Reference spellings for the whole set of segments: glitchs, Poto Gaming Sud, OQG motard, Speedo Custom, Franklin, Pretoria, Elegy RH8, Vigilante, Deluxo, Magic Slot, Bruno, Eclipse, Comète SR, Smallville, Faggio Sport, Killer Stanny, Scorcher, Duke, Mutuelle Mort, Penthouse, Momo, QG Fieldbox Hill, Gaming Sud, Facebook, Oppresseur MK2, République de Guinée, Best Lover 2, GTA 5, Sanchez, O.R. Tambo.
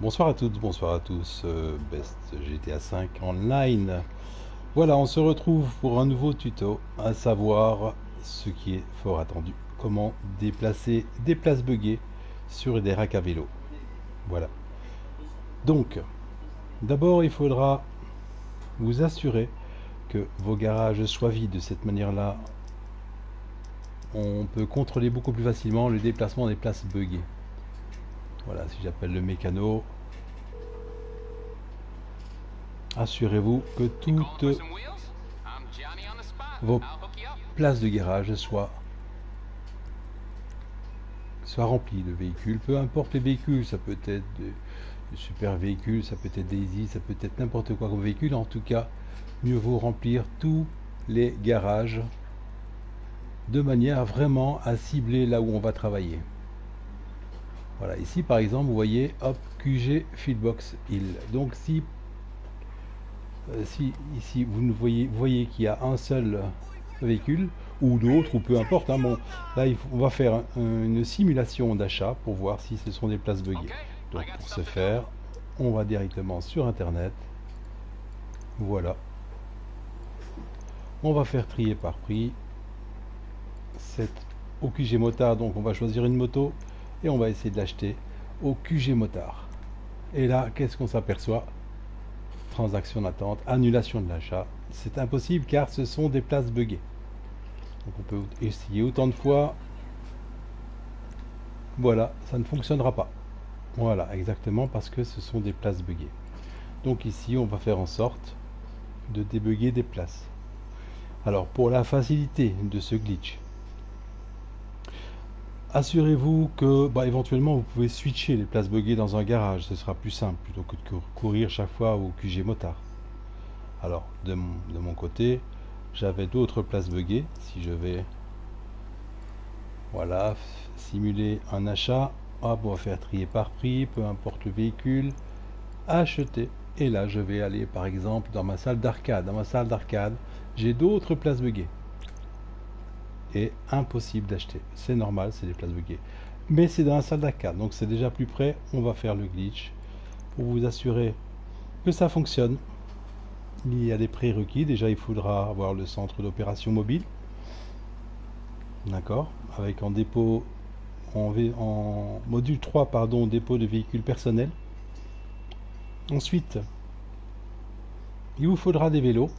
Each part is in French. Bonsoir à toutes, bonsoir à tous, Best GTA 5 Online. Voilà, on se retrouve pour un nouveau tuto, à savoir ce qui est fort attendu, comment déplacer des places buggées sur des racks à vélo. Voilà. Donc, d'abord il faudra vous assurer que vos garages soient vides. De cette manière-là, on peut contrôler beaucoup plus facilement le déplacement des places buggées. Voilà, si j'appelle le mécano, assurez-vous que toutes vos places de garage soient remplies de véhicules, peu importe les véhicules, ça peut être des super véhicules, ça peut être des easy, ça peut être n'importe quoi comme véhicule. En tout cas, mieux vaut remplir tous les garages de manière vraiment à cibler là où on va travailler. Voilà, ici par exemple, vous voyez, hop, QG Fieldbox Hill. Donc si ici vous voyez qu'il y a un seul véhicule, ou d'autres, ou peu importe, hein, bon, là on va faire une simulation d'achat pour voir si ce sont des places buggées. Donc pour ce faire, on va directement sur internet. Voilà. On va faire trier par prix. Cette OQG motard, donc on va choisir une moto. Et on va essayer de l'acheter au QG motard. Et là, qu'est-ce qu'on s'aperçoit? Transaction d'attente, annulation de l'achat. C'est impossible car ce sont des places buggées. Donc on peut essayer autant de fois. Voilà, ça ne fonctionnera pas. Voilà, exactement, parce que ce sont des places buggées. Donc ici, on va faire en sorte de débugger des places. Alors, pour la facilité de ce glitch, assurez-vous que éventuellement vous pouvez switcher les places buggées dans un garage, ce sera plus simple plutôt que de courir chaque fois au QG motard. Alors de mon côté, j'avais d'autres places buggées. Si je vais voilà simuler un achat, hop, on va faire trier par prix, peu importe le véhicule, acheter. Et là je vais aller par exemple dans ma salle d'arcade. Dans ma salle d'arcade, j'ai d'autres places buggées. Est impossible d'acheter, c'est normal, c'est des places buggées, mais c'est dans la salle d'arcade, donc c'est déjà plus près. On va faire le glitch pour vous assurer que ça fonctionne. Il y a des prérequis. Déjà il faudra avoir le centre d'opération mobile, d'accord, avec en dépôt en module 3 pardon, dépôt de véhicules personnels. Ensuite il vous faudra des vélos.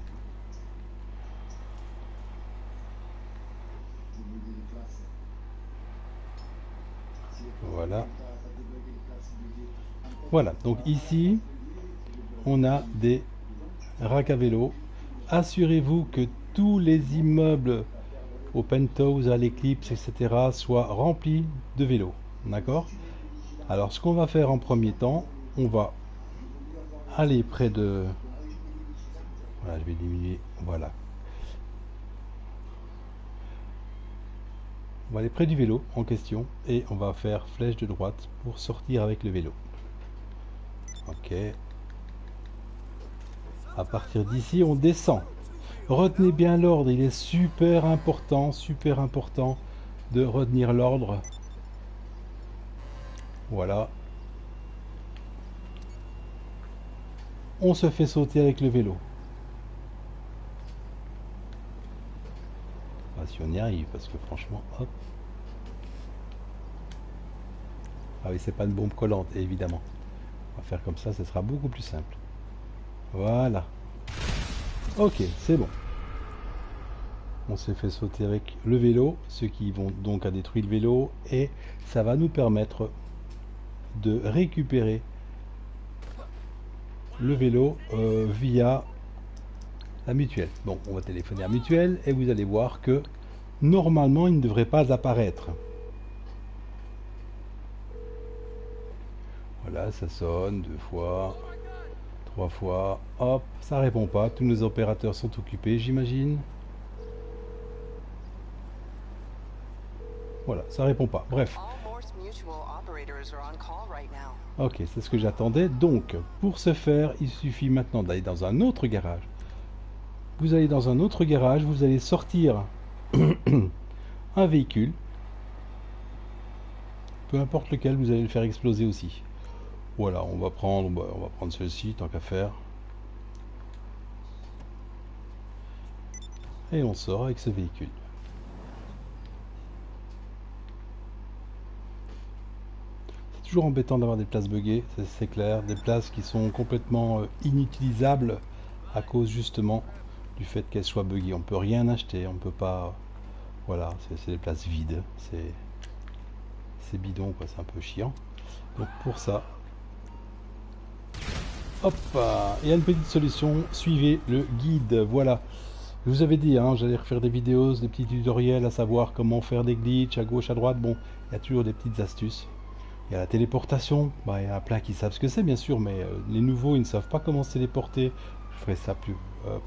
Voilà, donc ici on a des racks à vélo. Assurez-vous que tous les immeubles au Penthouse, à l'Eclipse, etc. soient remplis de vélos, d'accord? Alors ce qu'on va faire en premier temps, on va aller près de... Voilà, je vais diminuer, voilà. On va aller près du vélo en question et on va faire flèche de droite pour sortir avec le vélo. Ok. À partir d'ici, on descend. Retenez bien l'ordre, il est super important de retenir l'ordre. Voilà. On se fait sauter avec le vélo. Si on y arrive, parce que franchement, hop. Ah oui, c'est pas une bombe collante, évidemment. On va faire comme ça, ce sera beaucoup plus simple. Voilà. Ok, c'est bon. On s'est fait sauter avec le vélo, ce qui vont donc à détruire le vélo, et ça va nous permettre de récupérer le vélo via la mutuelle. Bon, on va téléphoner à mutuelle et vous allez voir que normalement il ne devrait pas apparaître. Voilà, ça sonne 2 fois, 3 fois, hop, ça répond pas, tous nos opérateurs sont occupés, j'imagine. Voilà, ça répond pas, bref. Ok, c'est ce que j'attendais. Donc pour ce faire, il suffit maintenant d'aller dans un autre garage. Vous allez dans un autre garage, vous allez sortir un véhicule, peu importe lequel, vous allez le faire exploser aussi. Voilà, on va prendre celle-ci, tant qu'à faire. Et on sort avec ce véhicule. C'est toujours embêtant d'avoir des places buggées, c'est clair. Des places qui sont complètement inutilisables à cause justement du fait qu'elles soient buggées. On peut rien acheter, on peut pas... Voilà, c'est des places vides. C'est bidon, quoi, c'est un peu chiant. Donc pour ça... Hop, et une petite solution, suivez le guide, voilà. Je vous avais dit, hein, j'allais refaire des vidéos, des petits tutoriels, à savoir comment faire des glitches à gauche, à droite. Bon, il y a toujours des petites astuces. Il y a la téléportation, bah, il y en a plein qui savent ce que c'est, bien sûr, mais les nouveaux, ils ne savent pas comment se téléporter. Je ferai ça plus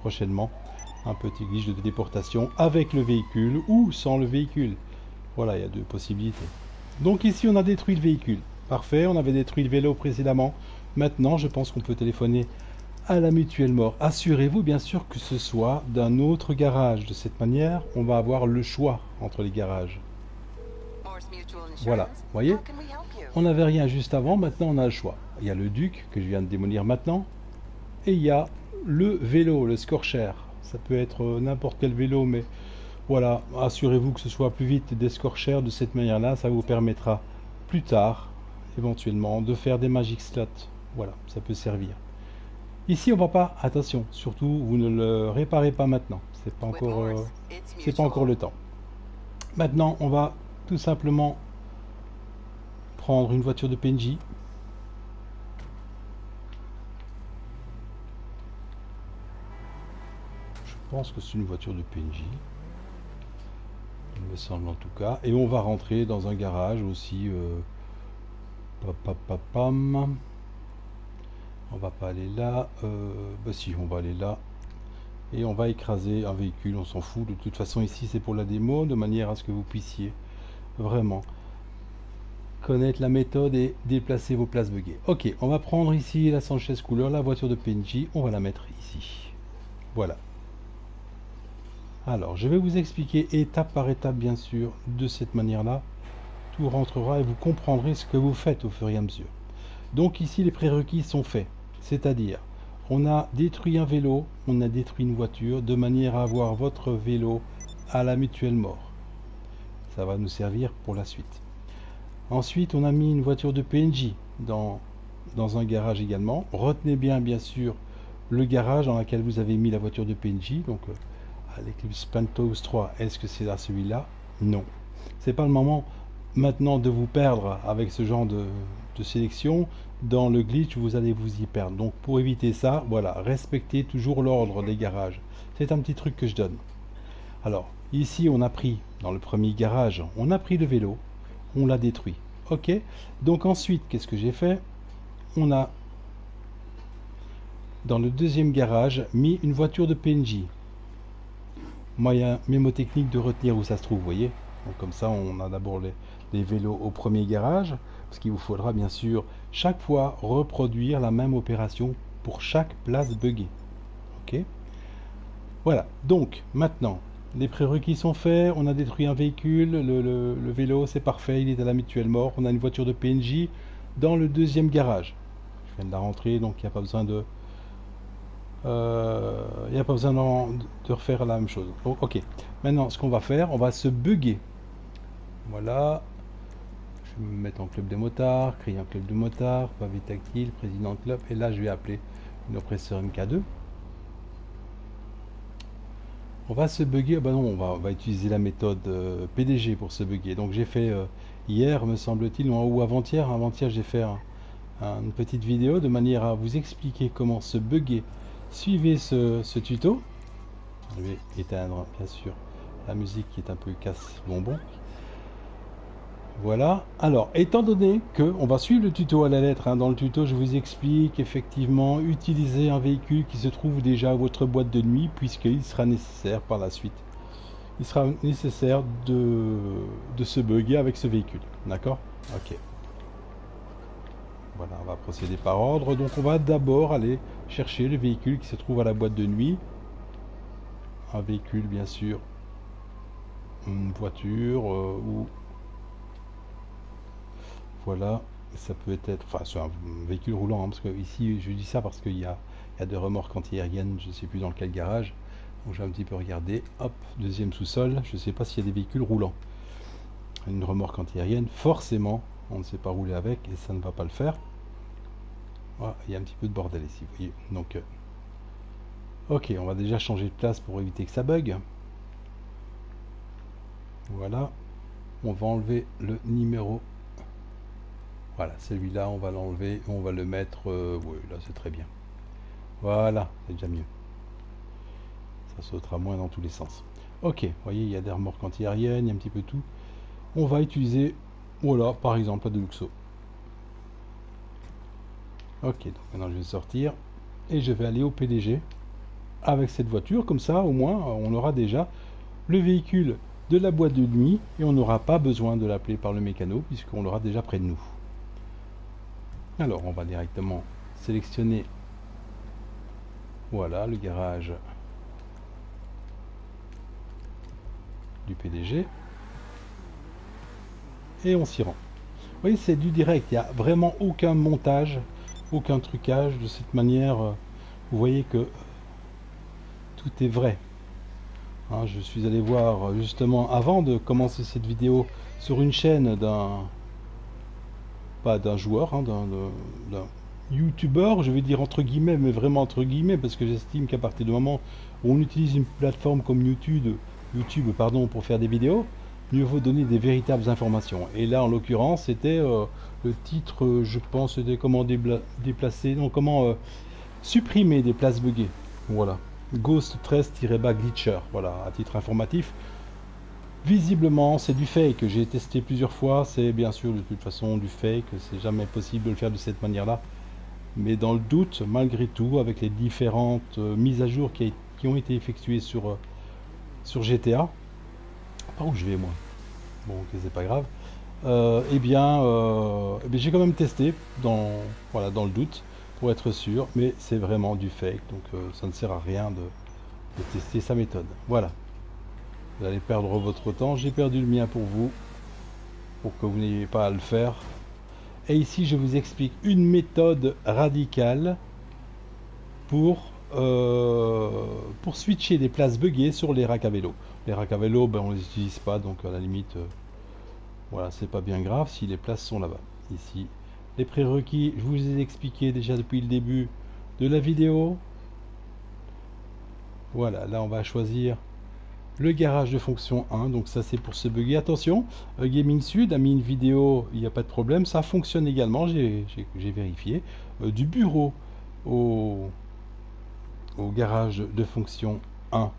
prochainement. Un petit glitch de téléportation avec le véhicule ou sans le véhicule. Voilà, il y a deux possibilités. Donc ici, on a détruit le véhicule. Parfait, on avait détruit le vélo précédemment. Maintenant, je pense qu'on peut téléphoner à la Mutuelle Mort. Assurez-vous bien sûr que ce soit d'un autre garage. De cette manière, on va avoir le choix entre les garages. Voilà, vous voyez, on n'avait rien juste avant, maintenant on a le choix. Il y a le Duke que je viens de démolir maintenant. Et il y a le vélo, le Scorcher. Ça peut être n'importe quel vélo, mais voilà, assurez-vous que ce soit plus vite des Scorchers. De cette manière-là, ça vous permettra plus tard, éventuellement, de faire des Magic Slots. Voilà, ça peut servir. Ici, on va pas, attention, surtout, vous ne le réparez pas maintenant. C'est pas encore le temps. Maintenant, on va tout simplement prendre une voiture de PNJ. Je pense que c'est une voiture de PNJ. Il me semble en tout cas. Et on va rentrer dans un garage aussi. On va pas aller là, bah si, on va aller là, et on va écraser un véhicule, on s'en fout, de toute façon ici c'est pour la démo, de manière à ce que vous puissiez vraiment connaître la méthode et déplacer vos places buggées. Ok, on va prendre ici la Sanchez couleur, la voiture de PNJ, on va la mettre ici, voilà. Alors, je vais vous expliquer étape par étape bien sûr, de cette manière-là, tout rentrera et vous comprendrez ce que vous faites au fur et à mesure. Donc ici les prérequis sont faits, c'est-à-dire on a détruit un vélo, on a détruit une voiture de manière à avoir votre vélo à la Mutuelle Mort. Ça va nous servir pour la suite. Ensuite on a mis une voiture de PNJ dans un garage également. Retenez bien sûr le garage dans lequel vous avez mis la voiture de PNJ, donc à l'Eclipse Penthouse 3, est-ce que c'est à celui-là? Non. C'est pas le moment maintenant de vous perdre avec ce genre de sélection. Dans le glitch vous allez vous y perdre, donc pour éviter ça, voilà, respectez toujours l'ordre des garages, c'est un petit truc que je donne. Alors ici on a pris, dans le premier garage on a pris le vélo, on l'a détruit, ok. Donc ensuite qu'est-ce que j'ai fait, on a dans le deuxième garage mis une voiture de PNJ, moyen mémotechnique de retenir où ça se trouve, vous voyez. Donc comme ça on a d'abord les vélos au premier garage, parce qu'il vous faudra bien sûr chaque fois reproduire la même opération pour chaque place buggée. Ok, voilà, donc maintenant les prérequis sont faits, on a détruit un véhicule, le vélo c'est parfait, il est à la Mutuelle Mort, on a une voiture de PNJ dans le deuxième garage, je viens de la rentrer, donc il n'y a pas besoin de refaire la même chose. Donc, ok, maintenant ce qu'on va faire, on va se bugger. Voilà, je vais me mettre en club des motards, créer un club de motards, pavé tactile, président de club, et là je vais appeler une Oppresseur MK2. On va se bugger, bah non, on va utiliser la méthode PDG pour se bugger. Donc j'ai fait hier, me semble-t-il, ou avant-hier, j'ai fait une petite vidéo de manière à vous expliquer comment se bugger. Suivez ce tuto. Je vais éteindre bien sûr la musique qui est un peu casse-bonbon. Voilà, alors étant donné que on va suivre le tuto à la lettre, hein, dans le tuto je vous explique effectivement utiliser un véhicule qui se trouve déjà à votre boîte de nuit, puisqu'il sera nécessaire par la suite, il sera nécessaire de se bugger avec ce véhicule, d'accord? Ok, voilà, on va procéder par ordre, donc on va d'abord aller chercher le véhicule qui se trouve à la boîte de nuit, un véhicule bien sûr, une voiture ou... Voilà, ça peut être, enfin sur un véhicule roulant, hein, parce que ici je dis ça parce qu'il y a deux remorques anti-aériennes, je ne sais plus dans quel garage, donc j'ai un petit peu regardé, hop, deuxième sous-sol, je ne sais pas s'il y a des véhicules roulants. Une remorque anti-aérienne, forcément, on ne sait pas rouler avec et ça ne va pas le faire. Voilà, il y a un petit peu de bordel ici, vous voyez. Donc, ok, on va déjà changer de place pour éviter que ça bug. Voilà, on va enlever le numéro. Voilà, celui-là, on va l'enlever, on va le mettre... oui, là, c'est très bien. Voilà, c'est déjà mieux. Ça sautera moins dans tous les sens. Ok, vous voyez, il y a des remorques anti-aériennes, il y a un petit peu tout. On va utiliser, voilà, par exemple, la Deluxo. Ok, donc maintenant je vais sortir et je vais aller au PDG avec cette voiture. Comme ça, au moins, on aura déjà le véhicule de la boîte de nuit et on n'aura pas besoin de l'appeler par le mécano puisqu'on l'aura déjà près de nous. Alors, on va directement sélectionner, voilà, le garage du PDG. Et on s'y rend. Vous voyez, c'est du direct, il n'y a vraiment aucun montage, aucun trucage. De cette manière, vous voyez que tout est vrai. Hein, je suis allé voir justement avant de commencer cette vidéo sur une chaîne d'un joueur, hein, d'un youtubeur, je vais dire entre guillemets, mais vraiment entre guillemets, parce que j'estime qu'à partir du moment où on utilise une plateforme comme YouTube, pour faire des vidéos, mieux vaut donner des véritables informations. Et là, en l'occurrence, c'était le titre, je pense, c'était comment déplacer, non, comment supprimer des places buggées. Voilà. Ghost13-Bag Glitcher. Voilà, à titre informatif. Visiblement, c'est du fake. J'ai testé plusieurs fois. C'est bien sûr, de toute façon, du fake. C'est jamais possible de le faire de cette manière-là. Mais dans le doute, malgré tout, avec les différentes mises à jour qui ont été effectuées sur GTA. Par où je vais, moi? Bon, ok, c'est pas grave. Eh bien, j'ai quand même testé dans le doute pour être sûr, mais c'est vraiment du fake, donc ça ne sert à rien de tester sa méthode. Voilà, vous allez perdre votre temps, j'ai perdu le mien pour vous, pour que vous n'ayez pas à le faire. Et ici, je vous explique une méthode radicale pour switcher des places buggées sur les racks à vélo. Les racks à vélo, ben, on les utilise pas, donc à la limite, voilà, c'est pas bien grave si les places sont là-bas. Ici, les prérequis, je vous ai expliqué déjà depuis le début de la vidéo. Voilà, là on va choisir le garage de fonction 1, donc ça c'est pour se bugger. Attention, Gaming Sud a mis une vidéo, il n'y a pas de problème, ça fonctionne également, j'ai vérifié, du bureau au garage de fonction 1.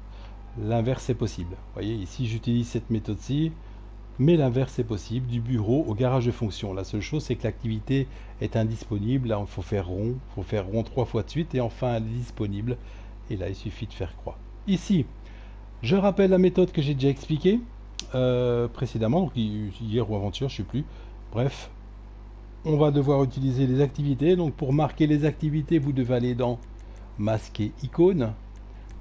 L'inverse est possible. Vous voyez, ici j'utilise cette méthode-ci, mais l'inverse est possible, du bureau au garage de fonction. La seule chose, c'est que l'activité est indisponible. Là, il faut faire rond, trois fois de suite, et enfin, elle est disponible. Et là, il suffit de faire croix. Ici, je rappelle la méthode que j'ai déjà expliquée précédemment, donc hier ou avant-hier, je ne sais plus. Bref, on va devoir utiliser les activités. Donc, pour marquer les activités, vous devez aller dans masquer icône.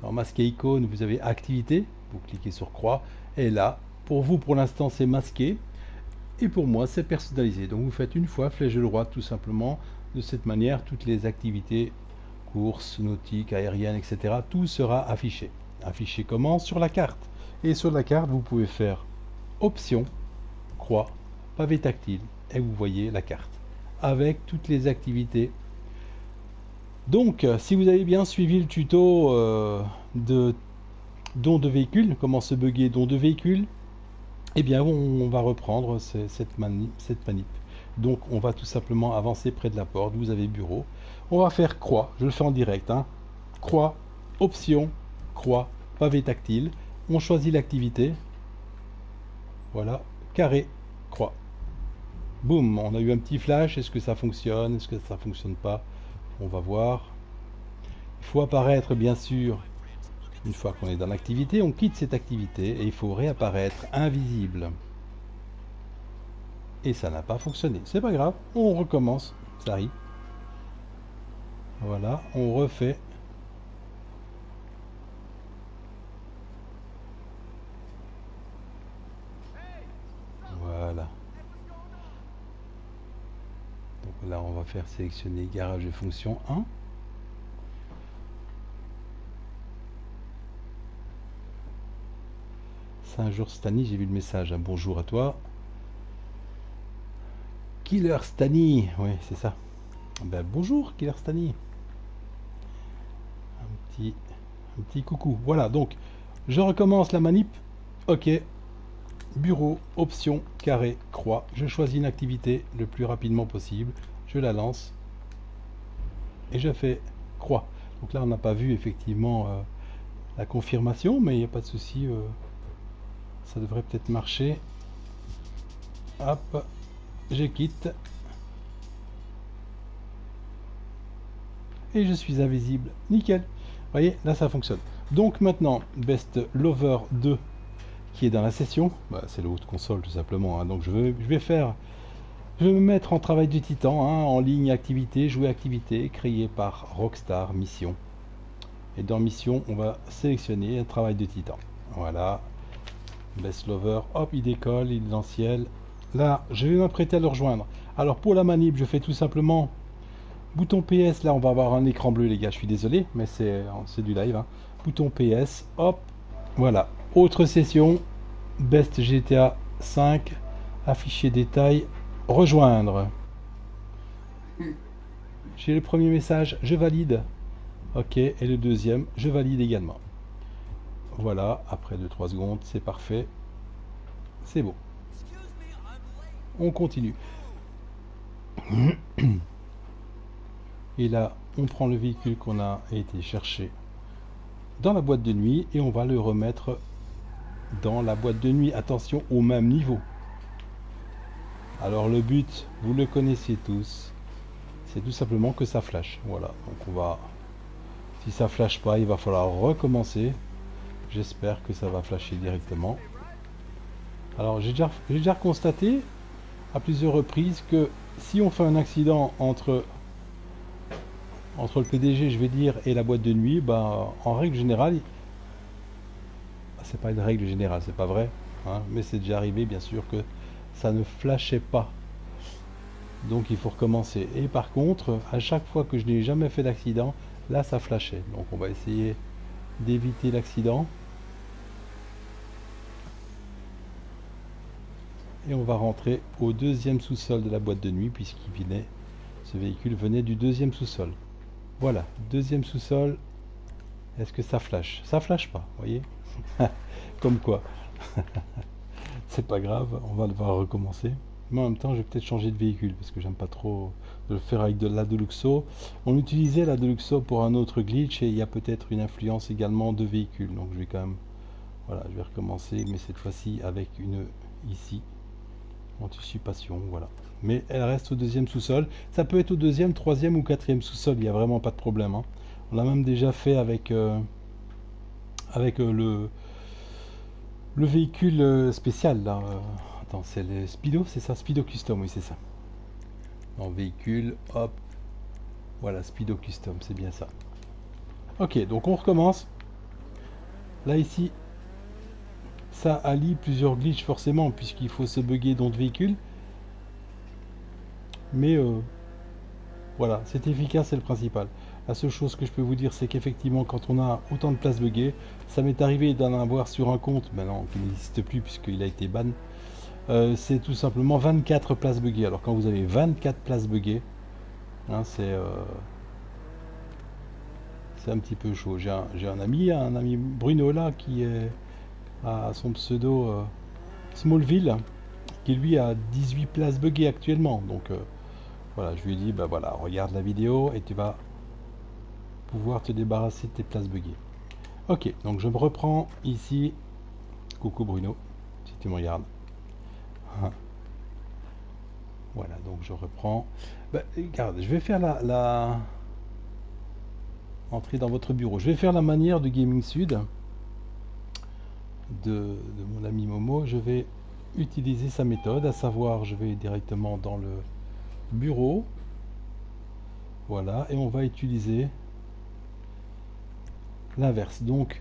Dans masquer icône, vous avez activité, vous cliquez sur croix, et là, pour vous, pour l'instant, c'est masqué, et pour moi, c'est personnalisé. Donc, vous faites une fois flèche de droite, tout simplement. De cette manière, toutes les activités, courses, nautiques, aériennes, etc., tout sera affiché. Affiché comment? Sur la carte. Et sur la carte, vous pouvez faire option, croix, pavé tactile, et vous voyez la carte, avec toutes les activités. Donc, si vous avez bien suivi le tuto de don de véhicule, comment se bugger don de véhicule, eh bien, on va reprendre cette manip. Donc, on va tout simplement avancer près de la porte. Vous avez bureau. On va faire croix. Je le fais en direct. Hein. Croix, option, croix, pavé tactile. On choisit l'activité. Voilà. Carré, croix. Boum. On a eu un petit flash. Est-ce que ça fonctionne? Est-ce que ça ne fonctionne pas? On va voir. Il faut apparaître, bien sûr, une fois qu'on est dans l'activité. On quitte cette activité et il faut réapparaître invisible. Et ça n'a pas fonctionné. C'est pas grave, on recommence. Ça arrive. Voilà, on refait. Voilà. faire sélectionner garage de fonction 1. Saint-Jour Stanny, j'ai vu le message, hein. Bonjour à toi. Killer Stanny, oui c'est ça. Ben, bonjour Killer Stanny. Un petit coucou. Voilà, donc je recommence la manip. Ok. Bureau, option, carré, croix. Je choisis une activité le plus rapidement possible. Je la lance. Et je fais croix. Donc là, on n'a pas vu effectivement la confirmation, mais il n'y a pas de souci. Ça devrait peut-être marcher. Hop. Je quitte. Et je suis invisible. Nickel. Vous voyez, là, ça fonctionne. Donc maintenant, Best Lover 2. Qui est dans la session, bah, c'est le haut de console tout simplement, hein. Donc je vais me mettre en travail du titan, hein, en ligne activité, jouer activité, créé par Rockstar Mission. Et dans Mission, on va sélectionner un travail de titan. Voilà, Best Lover, hop, il décolle, il est dans le ciel. Là, je vais m'apprêter à le rejoindre. Alors pour la manip, je fais tout simplement bouton PS, là on va avoir un écran bleu les gars, je suis désolé, mais c'est du live, hein. Bouton PS, hop, voilà. Autre session, Best GTA 5, afficher détail, rejoindre. J'ai le premier message, je valide. Ok, et le deuxième, je valide également. Voilà, après 2-3 secondes, c'est parfait. C'est bon. On continue. Et là, on prend le véhicule qu'on a été chercher dans la boîte de nuit et on va le remettre dans la boîte de nuit, attention, au même niveau. Alors le but, vous le connaissez tous, c'est tout simplement que ça flash. Voilà, donc on va, si ça flash pas, il va falloir recommencer. J'espère que ça va flasher directement. Alors j'ai déjà constaté à plusieurs reprises que si on fait un accident entre le PDG, je vais dire, et la boîte de nuit, bah, en règle générale, c'est pas une règle générale, c'est pas vrai, hein, mais c'est déjà arrivé bien sûr que ça ne flashait pas, donc il faut recommencer. Et par contre, à chaque fois que je n'ai jamais fait d'accident, là ça flashait, donc on va essayer d'éviter l'accident et on va rentrer au deuxième sous-sol de la boîte de nuit, puisqu'il venait, ce véhicule venait du deuxième sous-sol. Voilà, deuxième sous-sol, est-ce que ça flash? Ça flash pas, vous voyez. Comme quoi. C'est pas grave, on va devoir recommencer. Mais en même temps, je vais peut-être changer de véhicule, parce que j'aime pas trop le faire avec de la Deluxo. On utilisait la Deluxo pour un autre glitch, et il y a peut-être une influence également de véhicule. Donc je vais quand même, voilà, je vais recommencer, mais cette fois-ci avec une, ici, anticipation, voilà. Mais elle reste au deuxième sous-sol. Ça peut être au deuxième, troisième ou quatrième sous-sol. Il n'y a vraiment pas de problème, hein. On l'a même déjà fait avec le véhicule spécial là. Attends, c'est le Speedo, c'est ça, Speedo Custom, oui c'est ça. En véhicule, hop, voilà, Speedo Custom, c'est bien ça. Ok, donc on recommence. Là ici, ça allie plusieurs glitches forcément, puisqu'il faut se bugger dans le véhicule. Mais voilà, c'est efficace, c'est le principal. La seule chose que je peux vous dire, c'est qu'effectivement, quand on a autant de places buggées, ça m'est arrivé d'en avoir sur un compte, maintenant qui n'existe plus puisqu'il a été ban, c'est tout simplement 24 places buggées. Alors quand vous avez 24 places buggées, hein, c'est un petit peu chaud. J'ai un ami Bruno là, qui est à son pseudo Smallville, qui lui a 18 places buggées actuellement. Donc voilà, je lui ai dit, bah voilà, regarde la vidéo et tu vas pouvoir te débarrasser de tes places buggées. Ok, donc je me reprends ici. Coucou Bruno, si tu me regardes. Hein. Voilà, donc je reprends. Bah, regarde, je vais faire la entrée dans votre bureau. Je vais faire la manière de Gaming Sud de mon ami Momo. Je vais utiliser sa méthode, à savoir, je vais directement dans le bureau. Voilà, et on va utiliser l'inverse, donc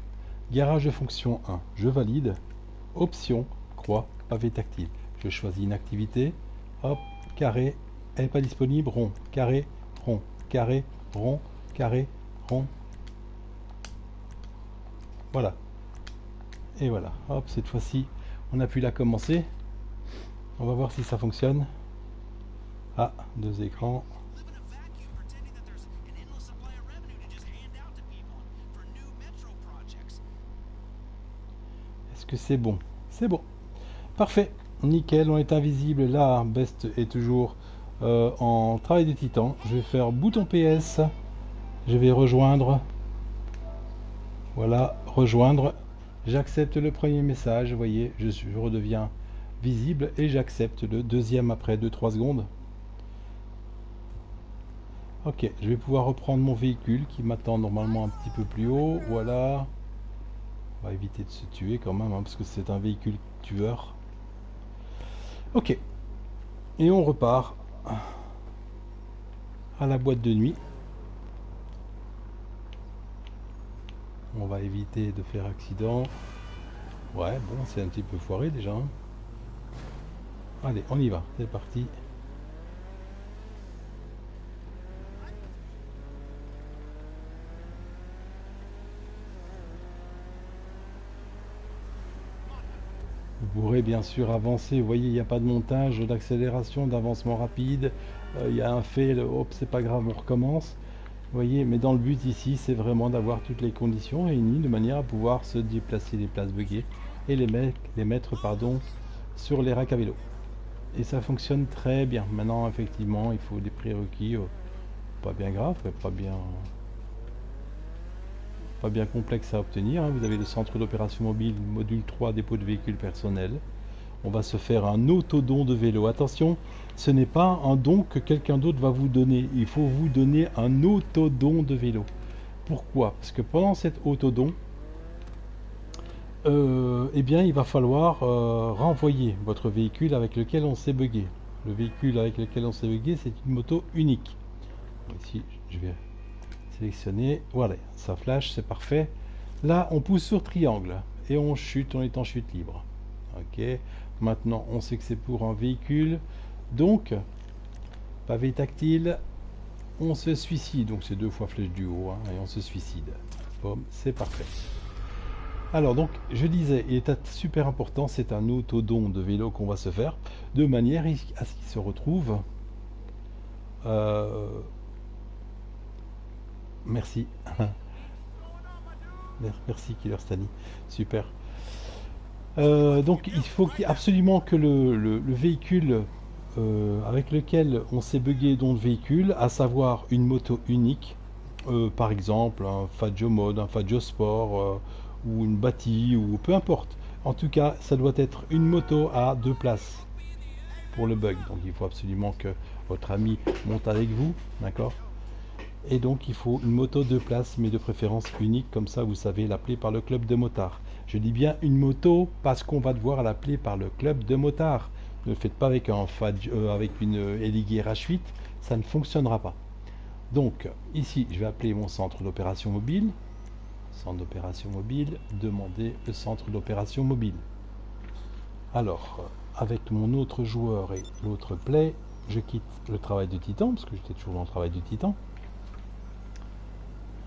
garage de fonction 1, je valide, option, croix, pavé tactile, je choisis une activité, hop, carré, Elle n'est pas disponible. Rond, carré, rond, carré, rond, carré, rond. Voilà. Et voilà. Hop, cette fois-ci, on a pu la commencer. On va voir si ça fonctionne. Ah, deux écrans. Est-ce que c'est bon? C'est bon. Parfait. Nickel, on est invisible. Là, Best est toujours en travail des titans. Je vais faire bouton PS. Je vais rejoindre. Voilà, rejoindre. J'accepte le premier message. Vous voyez, je redeviens visible et j'accepte le deuxième après 2-3 secondes. Ok, je vais pouvoir reprendre mon véhicule qui m'attend normalement un petit peu plus haut. Voilà. On va éviter de se tuer quand même, hein, parce que c'est un véhicule tueur. Ok, et on repart à la boîte de nuit. On va éviter de faire accident. Ouais, bon, c'est un petit peu foiré déjà. Hein. Allez, on y va, c'est parti. Vous pourrez bien sûr avancer, vous voyez, il n'y a pas de montage, d'accélération, d'avancement rapide, il y a un fail, hop, c'est pas grave, on recommence. Vous voyez, mais dans le but ici, c'est vraiment d'avoir toutes les conditions réunies de manière à pouvoir se déplacer des places buggées et les mettre pardon, sur les racks à vélo. Et ça fonctionne très bien. Maintenant, effectivement, il faut des prérequis pas bien graves, pas bien complexe à obtenir. Vous avez le centre d'opération mobile, module 3, dépôt de véhicules personnels. On va se faire un auto-don de vélo. Attention, ce n'est pas un don que quelqu'un d'autre va vous donner. Il faut vous donner un auto-don de vélo. Pourquoi? Parce que pendant cet auto-don, eh bien, il va falloir renvoyer votre véhicule avec lequel on s'est bugué. Le véhicule avec lequel on s'est bugué, c'est une moto unique. Ici, je vais sélectionner. Voilà, ça flash, c'est parfait. Là, on pousse sur triangle et on chute, on est en chute libre. Ok, maintenant on sait que c'est pour un véhicule, donc pavé tactile, on se suicide, donc c'est 2 fois flèche du haut, hein, et on se suicide. Boom, c'est parfait. Alors donc, je disais, il est super important, c'est un auto-don de vélo qu'on va se faire, de manière à ce qu'il se retrouve... Merci. Merci Killer Stanny, super. Donc il faut absolument que le véhicule avec lequel on s'est bugué, dont le véhicule, à savoir une moto unique, par exemple un Faggio Mode, un Faggio Sport, ou une bâtie, ou peu importe. En tout cas, ça doit être une moto à 2 places pour le bug. Donc il faut absolument que votre ami monte avec vous, d'accord? Et donc il faut une moto 2 places, mais de préférence unique, comme ça vous savez l'appeler par le club de motards. Je dis bien une moto parce qu'on va devoir l'appeler par le club de motards. Ne le faites pas avec, avec une Elegy RH8, ça ne fonctionnera pas. Donc ici je vais appeler mon centre d'opération mobile. Centre d'opération mobile, demander le centre d'opération mobile. Alors avec mon autre joueur et l'autre play, je quitte le travail de titan, parce que j'étais toujours dans le travail du titan.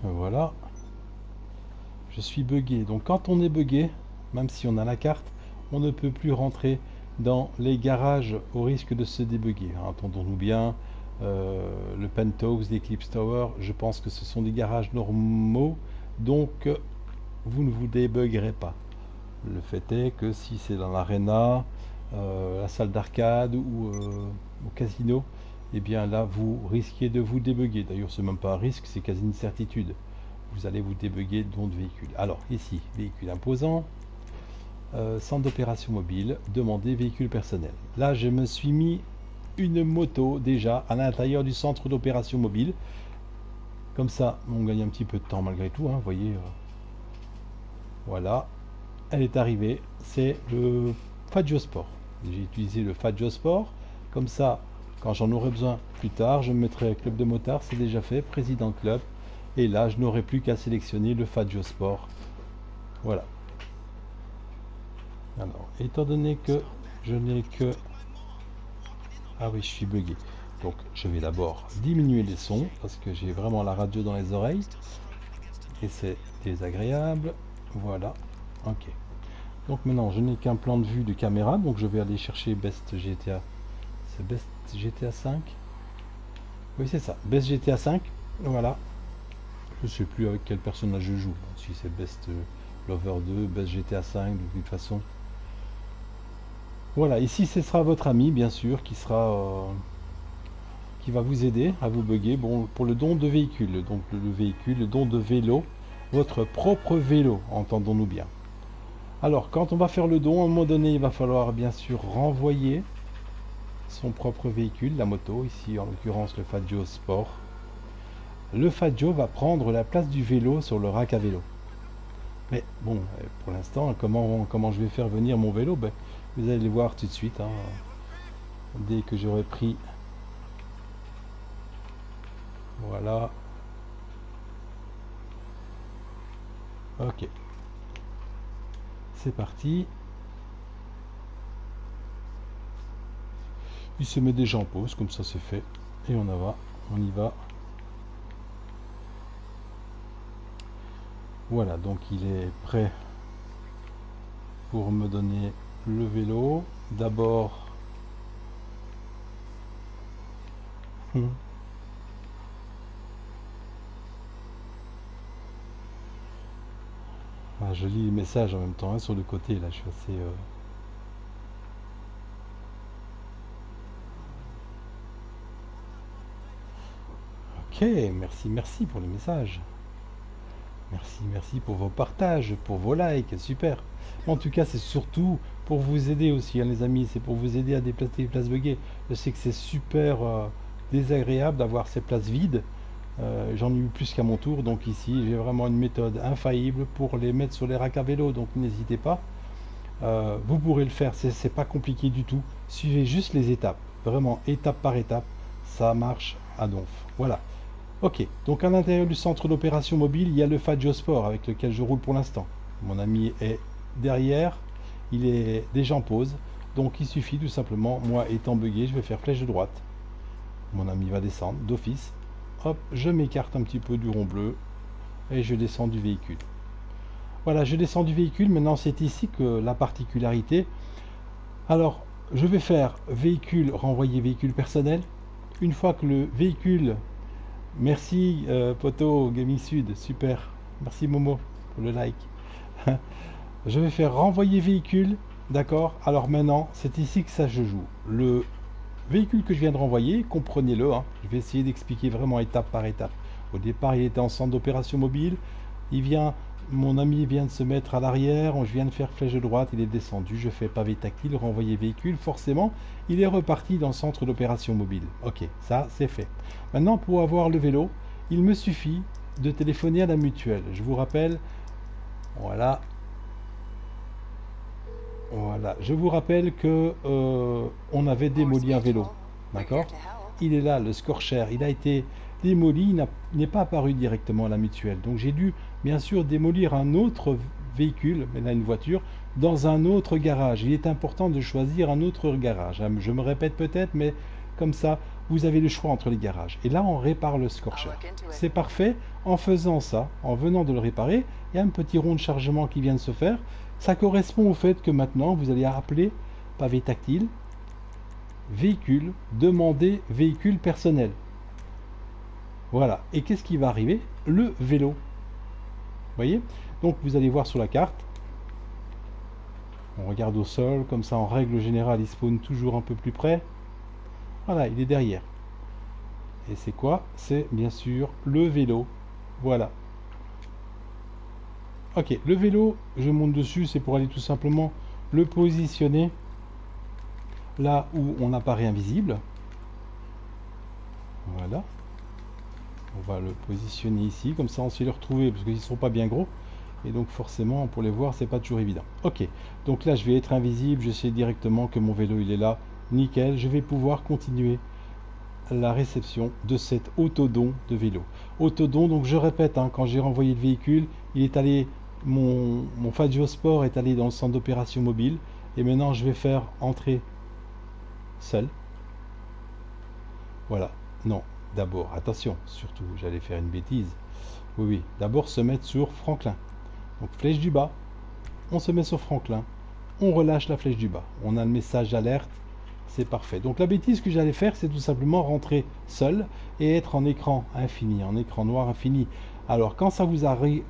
Voilà, je suis bugué. Donc quand on est bugué, même si on a la carte, on ne peut plus rentrer dans les garages au risque de se débuguer. Entendons-nous bien, le Penthouse, l'Eclipse Tower, je pense que ce sont des garages normaux, donc vous ne vous débuguerez pas. Le fait est que si c'est dans l'arena, la salle d'arcade ou au casino, et eh bien là vous risquez de vous débuguer. D'ailleurs c'est même pas un risque, c'est quasi une certitude. Vous allez vous débuguer dans le véhicule. Alors ici, véhicule imposant, centre d'opération mobile, demander véhicule personnel. Là je me suis mis une moto déjà à l'intérieur du centre d'opération mobile. Comme ça on gagne un petit peu de temps malgré tout, hein, vous voyez. Voilà, elle est arrivée, c'est le Faggio Sport. J'ai utilisé le Faggio Sport, comme ça quand j'en aurai besoin plus tard, je me mettrai club de motards, c'est déjà fait, président club. Et là, je n'aurai plus qu'à sélectionner le Faggio Sport. Voilà. Alors, étant donné que je n'ai que... Ah oui, je suis bugué. Donc je vais d'abord diminuer les sons parce que j'ai vraiment la radio dans les oreilles et c'est désagréable. Voilà, ok. Donc maintenant je n'ai qu'un plan de vue de caméra, donc je vais aller chercher Best GTA. C'est Best GTA 5. Oui c'est ça, Best GTA 5. Voilà. Je sais plus avec quel personnage je joue. Si c'est Best Lover 2, Best GTA 5, de toute façon. Voilà, ici ce sera votre ami bien sûr qui sera qui va vous aider à vous bugger. Bon, pour le don de véhicule, donc le don de vélo, votre propre vélo, entendons-nous bien. Alors quand on va faire le don, à un moment donné il va falloir bien sûr renvoyer son propre véhicule, la moto, ici en l'occurrence le Faggio Sport. Le Faggio va prendre la place du vélo sur le rack à vélo. Mais bon, pour l'instant, comment je vais faire venir mon vélo, ben, vous allez le voir tout de suite. Hein. Dès que j'aurai pris... Voilà. Ok. C'est parti. Il se met déjà en pause, comme ça c'est fait. Et on y va. Voilà, donc il est prêt pour me donner le vélo. D'abord, ah, je lis les messages en même temps, hein, sur le côté, là je suis assez... Ok, merci pour les messages. Merci pour vos partages, pour vos likes, super. En tout cas, c'est surtout pour vous aider aussi, hein, les amis. C'est pour vous aider à déplacer les places buggées. Je sais que c'est super désagréable d'avoir ces places vides. J'en ai eu plus qu'à mon tour. Donc ici, j'ai vraiment une méthode infaillible pour les mettre sur les racks à vélo. Donc n'hésitez pas. Vous pourrez le faire. C'est pas compliqué du tout. Suivez juste les étapes. Vraiment, étape par étape. Ça marche à donf. Voilà. Ok, donc à l'intérieur du centre d'opération mobile, il y a le Faggio Sport avec lequel je roule pour l'instant. Mon ami est derrière, il est déjà en pause, donc il suffit tout simplement, moi étant bugué, je vais faire flèche de droite. Mon ami va descendre d'office, hop, je m'écarte un petit peu du rond bleu et je descends du véhicule. Voilà, je descends du véhicule, maintenant c'est ici que la particularité. Alors, je vais faire véhicule, renvoyer véhicule personnel. Une fois que le véhicule... Merci Poto Gaming Sud, super. Merci Momo pour le like. Je vais faire renvoyer véhicule, d'accord. Alors maintenant, c'est ici que ça se joue. Le véhicule que je viens de renvoyer, comprenez-le, hein, je vais essayer d'expliquer vraiment étape par étape. Au départ, il était en centre d'opération mobile. Il vient, mon ami vient de se mettre à l'arrière, je viens de faire flèche de droite, il est descendu, je fais pavé tactile, renvoyer véhicule, forcément, il est reparti dans le centre d'opération mobile. Ok, ça c'est fait. Maintenant, pour avoir le vélo, il me suffit de téléphoner à la mutuelle. Je vous rappelle, voilà, je vous rappelle que on avait démoli un vélo, d'accord? Il est là, le Scorcher, il a été démoli, il n'est pas apparu directement à la mutuelle, donc j'ai dû bien sûr démolir un autre véhicule, mais là une voiture, dans un autre garage. Il est important de choisir un autre garage. Je me répète peut-être, mais comme ça, vous avez le choix entre les garages. Et là, on répare le Scorcher. C'est parfait. En faisant ça, en venant de le réparer, il y a un petit rond de chargement qui vient de se faire. Ça correspond au fait que maintenant, vous allez appeler pavé tactile, véhicule, demander véhicule personnel. Voilà. Et qu'est-ce qui va arriver? Le vélo. Voyez, donc vous allez voir sur la carte, on regarde au sol, comme ça en règle générale il spawn toujours un peu plus près. Voilà, il est derrière. Et c'est quoi? C'est bien sûr le vélo. Voilà. Ok, le vélo, je monte dessus, c'est pour aller tout simplement le positionner là où on apparaît invisible. Voilà. On va le positionner ici, comme ça on sait le retrouver, parce qu'ils ne sont pas bien gros. Et donc forcément, pour les voir, c'est pas toujours évident. Ok, donc là je vais être invisible, je sais directement que mon vélo il est là. Nickel, je vais pouvoir continuer la réception de cet autodon de vélo. Autodon, donc je répète, hein, quand j'ai renvoyé le véhicule, il est allé, mon Faggio Sport est allé dans le centre d'opération mobile. Et maintenant je vais faire entrer seul. Voilà, non, d'abord, attention, surtout, j'allais faire une bêtise. Oui, oui, d'abord se mettre sur Franklin. Donc flèche du bas, on se met sur Franklin, on relâche la flèche du bas. On a le message alerte, c'est parfait. Donc la bêtise que j'allais faire, c'est tout simplement rentrer seul et être en écran infini, en écran noir infini. Alors quand ça vous arrive,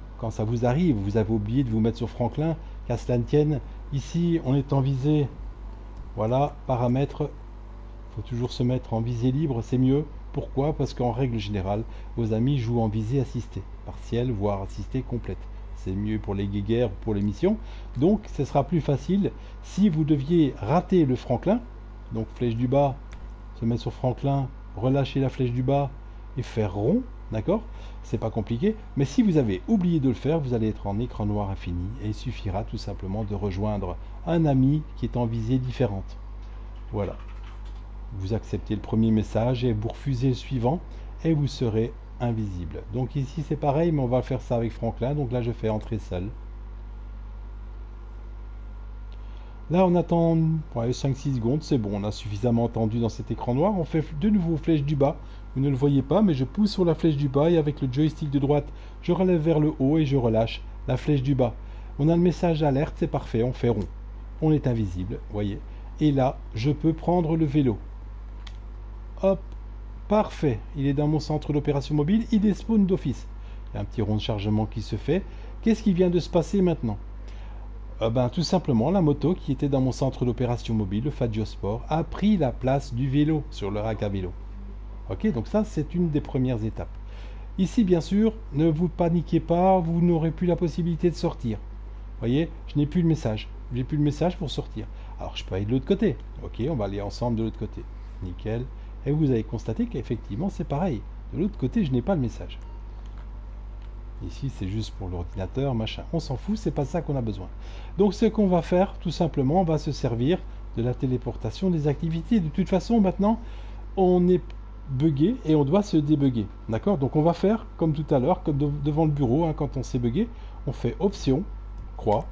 vous avez oublié de vous mettre sur Franklin, qu'à cela ne tienne, ici on est en visée, voilà, paramètres, il faut toujours se mettre en visée libre, c'est mieux. Pourquoi? Parce qu'en règle générale, vos amis jouent en visée assistée, partielle, voire assistée complète. C'est mieux pour les guéguerres, pour les missions. Donc, ce sera plus facile si vous deviez rater le Franklin. Donc, flèche du bas, se mettre sur Franklin, relâcher la flèche du bas et faire rond. D'accord? C'est pas compliqué. Mais si vous avez oublié de le faire, vous allez être en écran noir infini et il suffira tout simplement de rejoindre un ami qui est en visée différente. Voilà. Vous acceptez le premier message et vous refusez le suivant et vous serez invisible. Donc ici c'est pareil, mais on va faire ça avec Franklin. Donc là je fais entrer seul. Là on attend 5-6 secondes, c'est bon, on a suffisamment attendu dans cet écran noir. On fait de nouveau flèche du bas, vous ne le voyez pas, mais je pousse sur la flèche du bas et avec le joystick de droite, je relève vers le haut et je relâche la flèche du bas. On a le message alerte, c'est parfait, on fait rond. On est invisible, voyez. Et là, je peux prendre le vélo. Hop, parfait, il est dans mon centre d'opération mobile, il despawn d'office. Il y a un petit rond de chargement qui se fait. Qu'est-ce qui vient de se passer maintenant? Tout simplement, la moto qui était dans mon centre d'opération mobile, le Faggio Sport, a pris la place du vélo sur le rack à vélo. Ok, donc ça, c'est une des premières étapes. Ici, bien sûr, ne vous paniquez pas, vous n'aurez plus la possibilité de sortir. Vous voyez, je n'ai plus le message. J'ai plus le message pour sortir. Alors, je peux aller de l'autre côté. Ok, on va aller ensemble de l'autre côté. Nickel. Et vous avez constaté qu'effectivement c'est pareil, de l'autre côté je n'ai pas le message. Ici c'est juste pour l'ordinateur, machin, on s'en fout, c'est pas ça qu'on a besoin. Donc ce qu'on va faire, tout simplement, on va se servir de la téléportation des activités. De toute façon maintenant on est bugué et on doit se débugger, d'accord? Donc on va faire comme tout à l'heure, comme devant le bureau, hein, quand on s'est bugué, on fait option, croix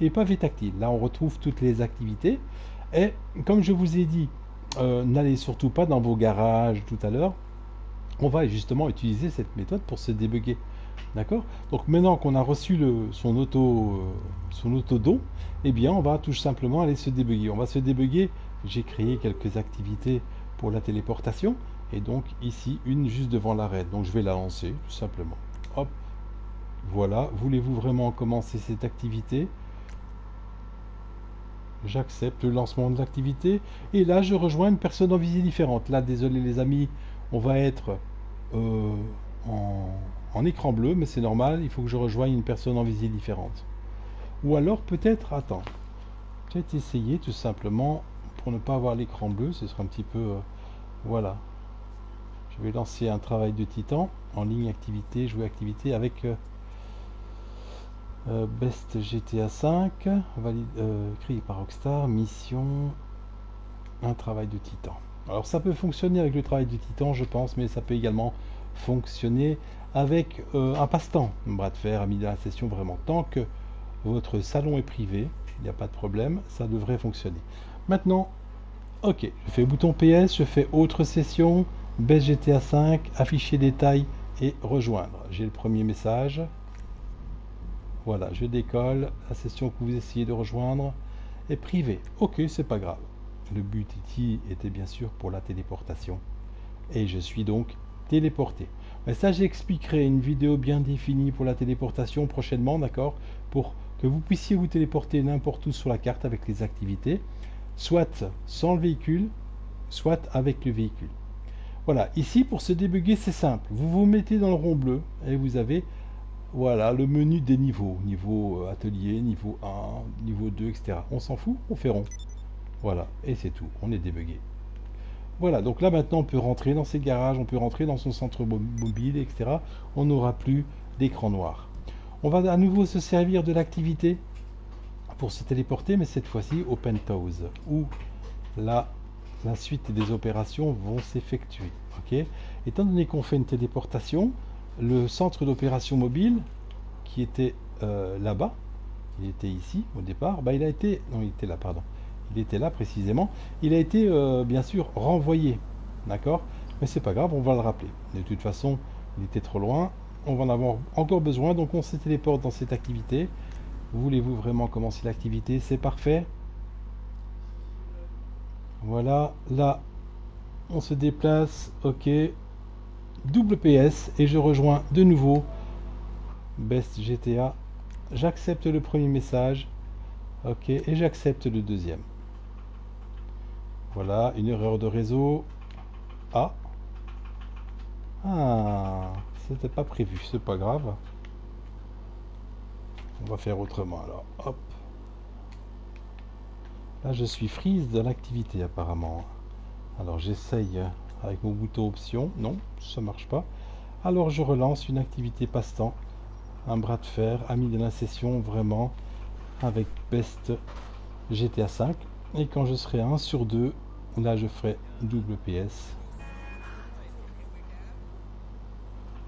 et pavé tactile. Là on retrouve toutes les activités et comme je vous ai dit, n'allez surtout pas dans vos garages tout à l'heure. On va justement utiliser cette méthode pour se débugger. D'accord? Donc maintenant qu'on a reçu son auto-don, eh bien on va tout simplement aller se débugger. On va se débugger. J'ai créé quelques activités pour la téléportation. Et donc ici, une juste devant l'arrêt. Donc je vais la lancer tout simplement. Hop. Voilà. Voulez-vous vraiment commencer cette activité ? J'accepte le lancement de l'activité et là je rejoins une personne en visée différente. Là désolé les amis, on va être en écran bleu, mais c'est normal, il faut que je rejoigne une personne en visée différente. Ou alors peut-être, attends, peut-être essayer tout simplement pour ne pas avoir l'écran bleu, ce sera un petit peu, voilà. Je vais lancer un travail de titan, en ligne activité, jouer activité avec... Best GTA 5, créé par Rockstar, mission, un travail de titan. Alors ça peut fonctionner avec le travail du titan, je pense, mais ça peut également fonctionner avec un passe-temps. Bras de fer, amis de la session, vraiment, tant que votre salon est privé, il n'y a pas de problème, ça devrait fonctionner. Maintenant, ok, je fais bouton PS, je fais autre session, Best GTA 5, afficher détails et rejoindre. J'ai le premier message. Voilà, je décolle, la session que vous essayez de rejoindre est privée. Ok, c'est pas grave. Le but ici était bien sûr pour la téléportation. Et je suis donc téléporté. Mais ça, j'expliquerai une vidéo bien définie pour la téléportation prochainement, d'accord? Pour que vous puissiez vous téléporter n'importe où sur la carte avec les activités, soit sans le véhicule, soit avec le véhicule. Voilà, ici pour se débugger, c'est simple. Vous vous mettez dans le rond bleu et vous avez... Voilà, le menu des niveaux. Niveau atelier, niveau 1, niveau 2, etc. On s'en fout, on fait rond. Voilà, et c'est tout. On est débugué. Voilà, donc là maintenant on peut rentrer dans ses garages, on peut rentrer dans son centre mobile, etc. On n'aura plus d'écran noir. On va à nouveau se servir de l'activité pour se téléporter, mais cette fois-ci au Penthouse, où la suite des opérations vont s'effectuer. Okay ? Étant donné qu'on fait une téléportation... Le centre d'opération mobile qui était là-bas, il était ici au départ, il a été, non il était là pardon, il était là précisément, il a été bien sûr renvoyé, d'accord? mais c'est pas grave, on va le rappeler. De toute façon, il était trop loin, on va en avoir encore besoin, donc on se téléporte dans cette activité. Voulez-vous vraiment commencer l'activité? C'est parfait. Voilà, là, on se déplace, ok, double PS, et je rejoins de nouveau Best GTA. J'accepte le premier message, ok, et j'accepte le deuxième. Voilà, une erreur de réseau. Ah, c'était pas prévu, c'est pas grave. On va faire autrement alors, hop. Là, je suis freeze dans l'activité apparemment. Alors j'essaye avec mon bouton option, non, ça marche pas. Alors je relance une activité passe-temps, un bras de fer, ami de la session vraiment avec Best GTA 5. Et quand je serai à 1 sur 2, là je ferai double PS.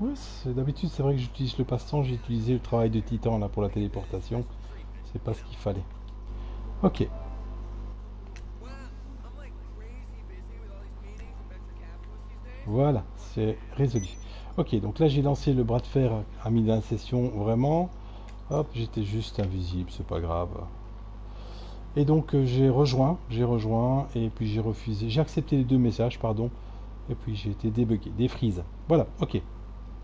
Oui, d'habitude c'est vrai que j'utilise le passe-temps, j'ai utilisé le travail de titan là pour la téléportation. C'est pas ce qu'il fallait. Ok. Voilà, c'est résolu. Ok, donc là j'ai lancé le bras de fer à mi d'un session, vraiment. Hop, j'étais juste invisible, c'est pas grave. Et donc j'ai rejoint, et puis j'ai refusé, j'ai accepté les deux messages, pardon, et puis j'ai été débugué, défreeze. Voilà, ok.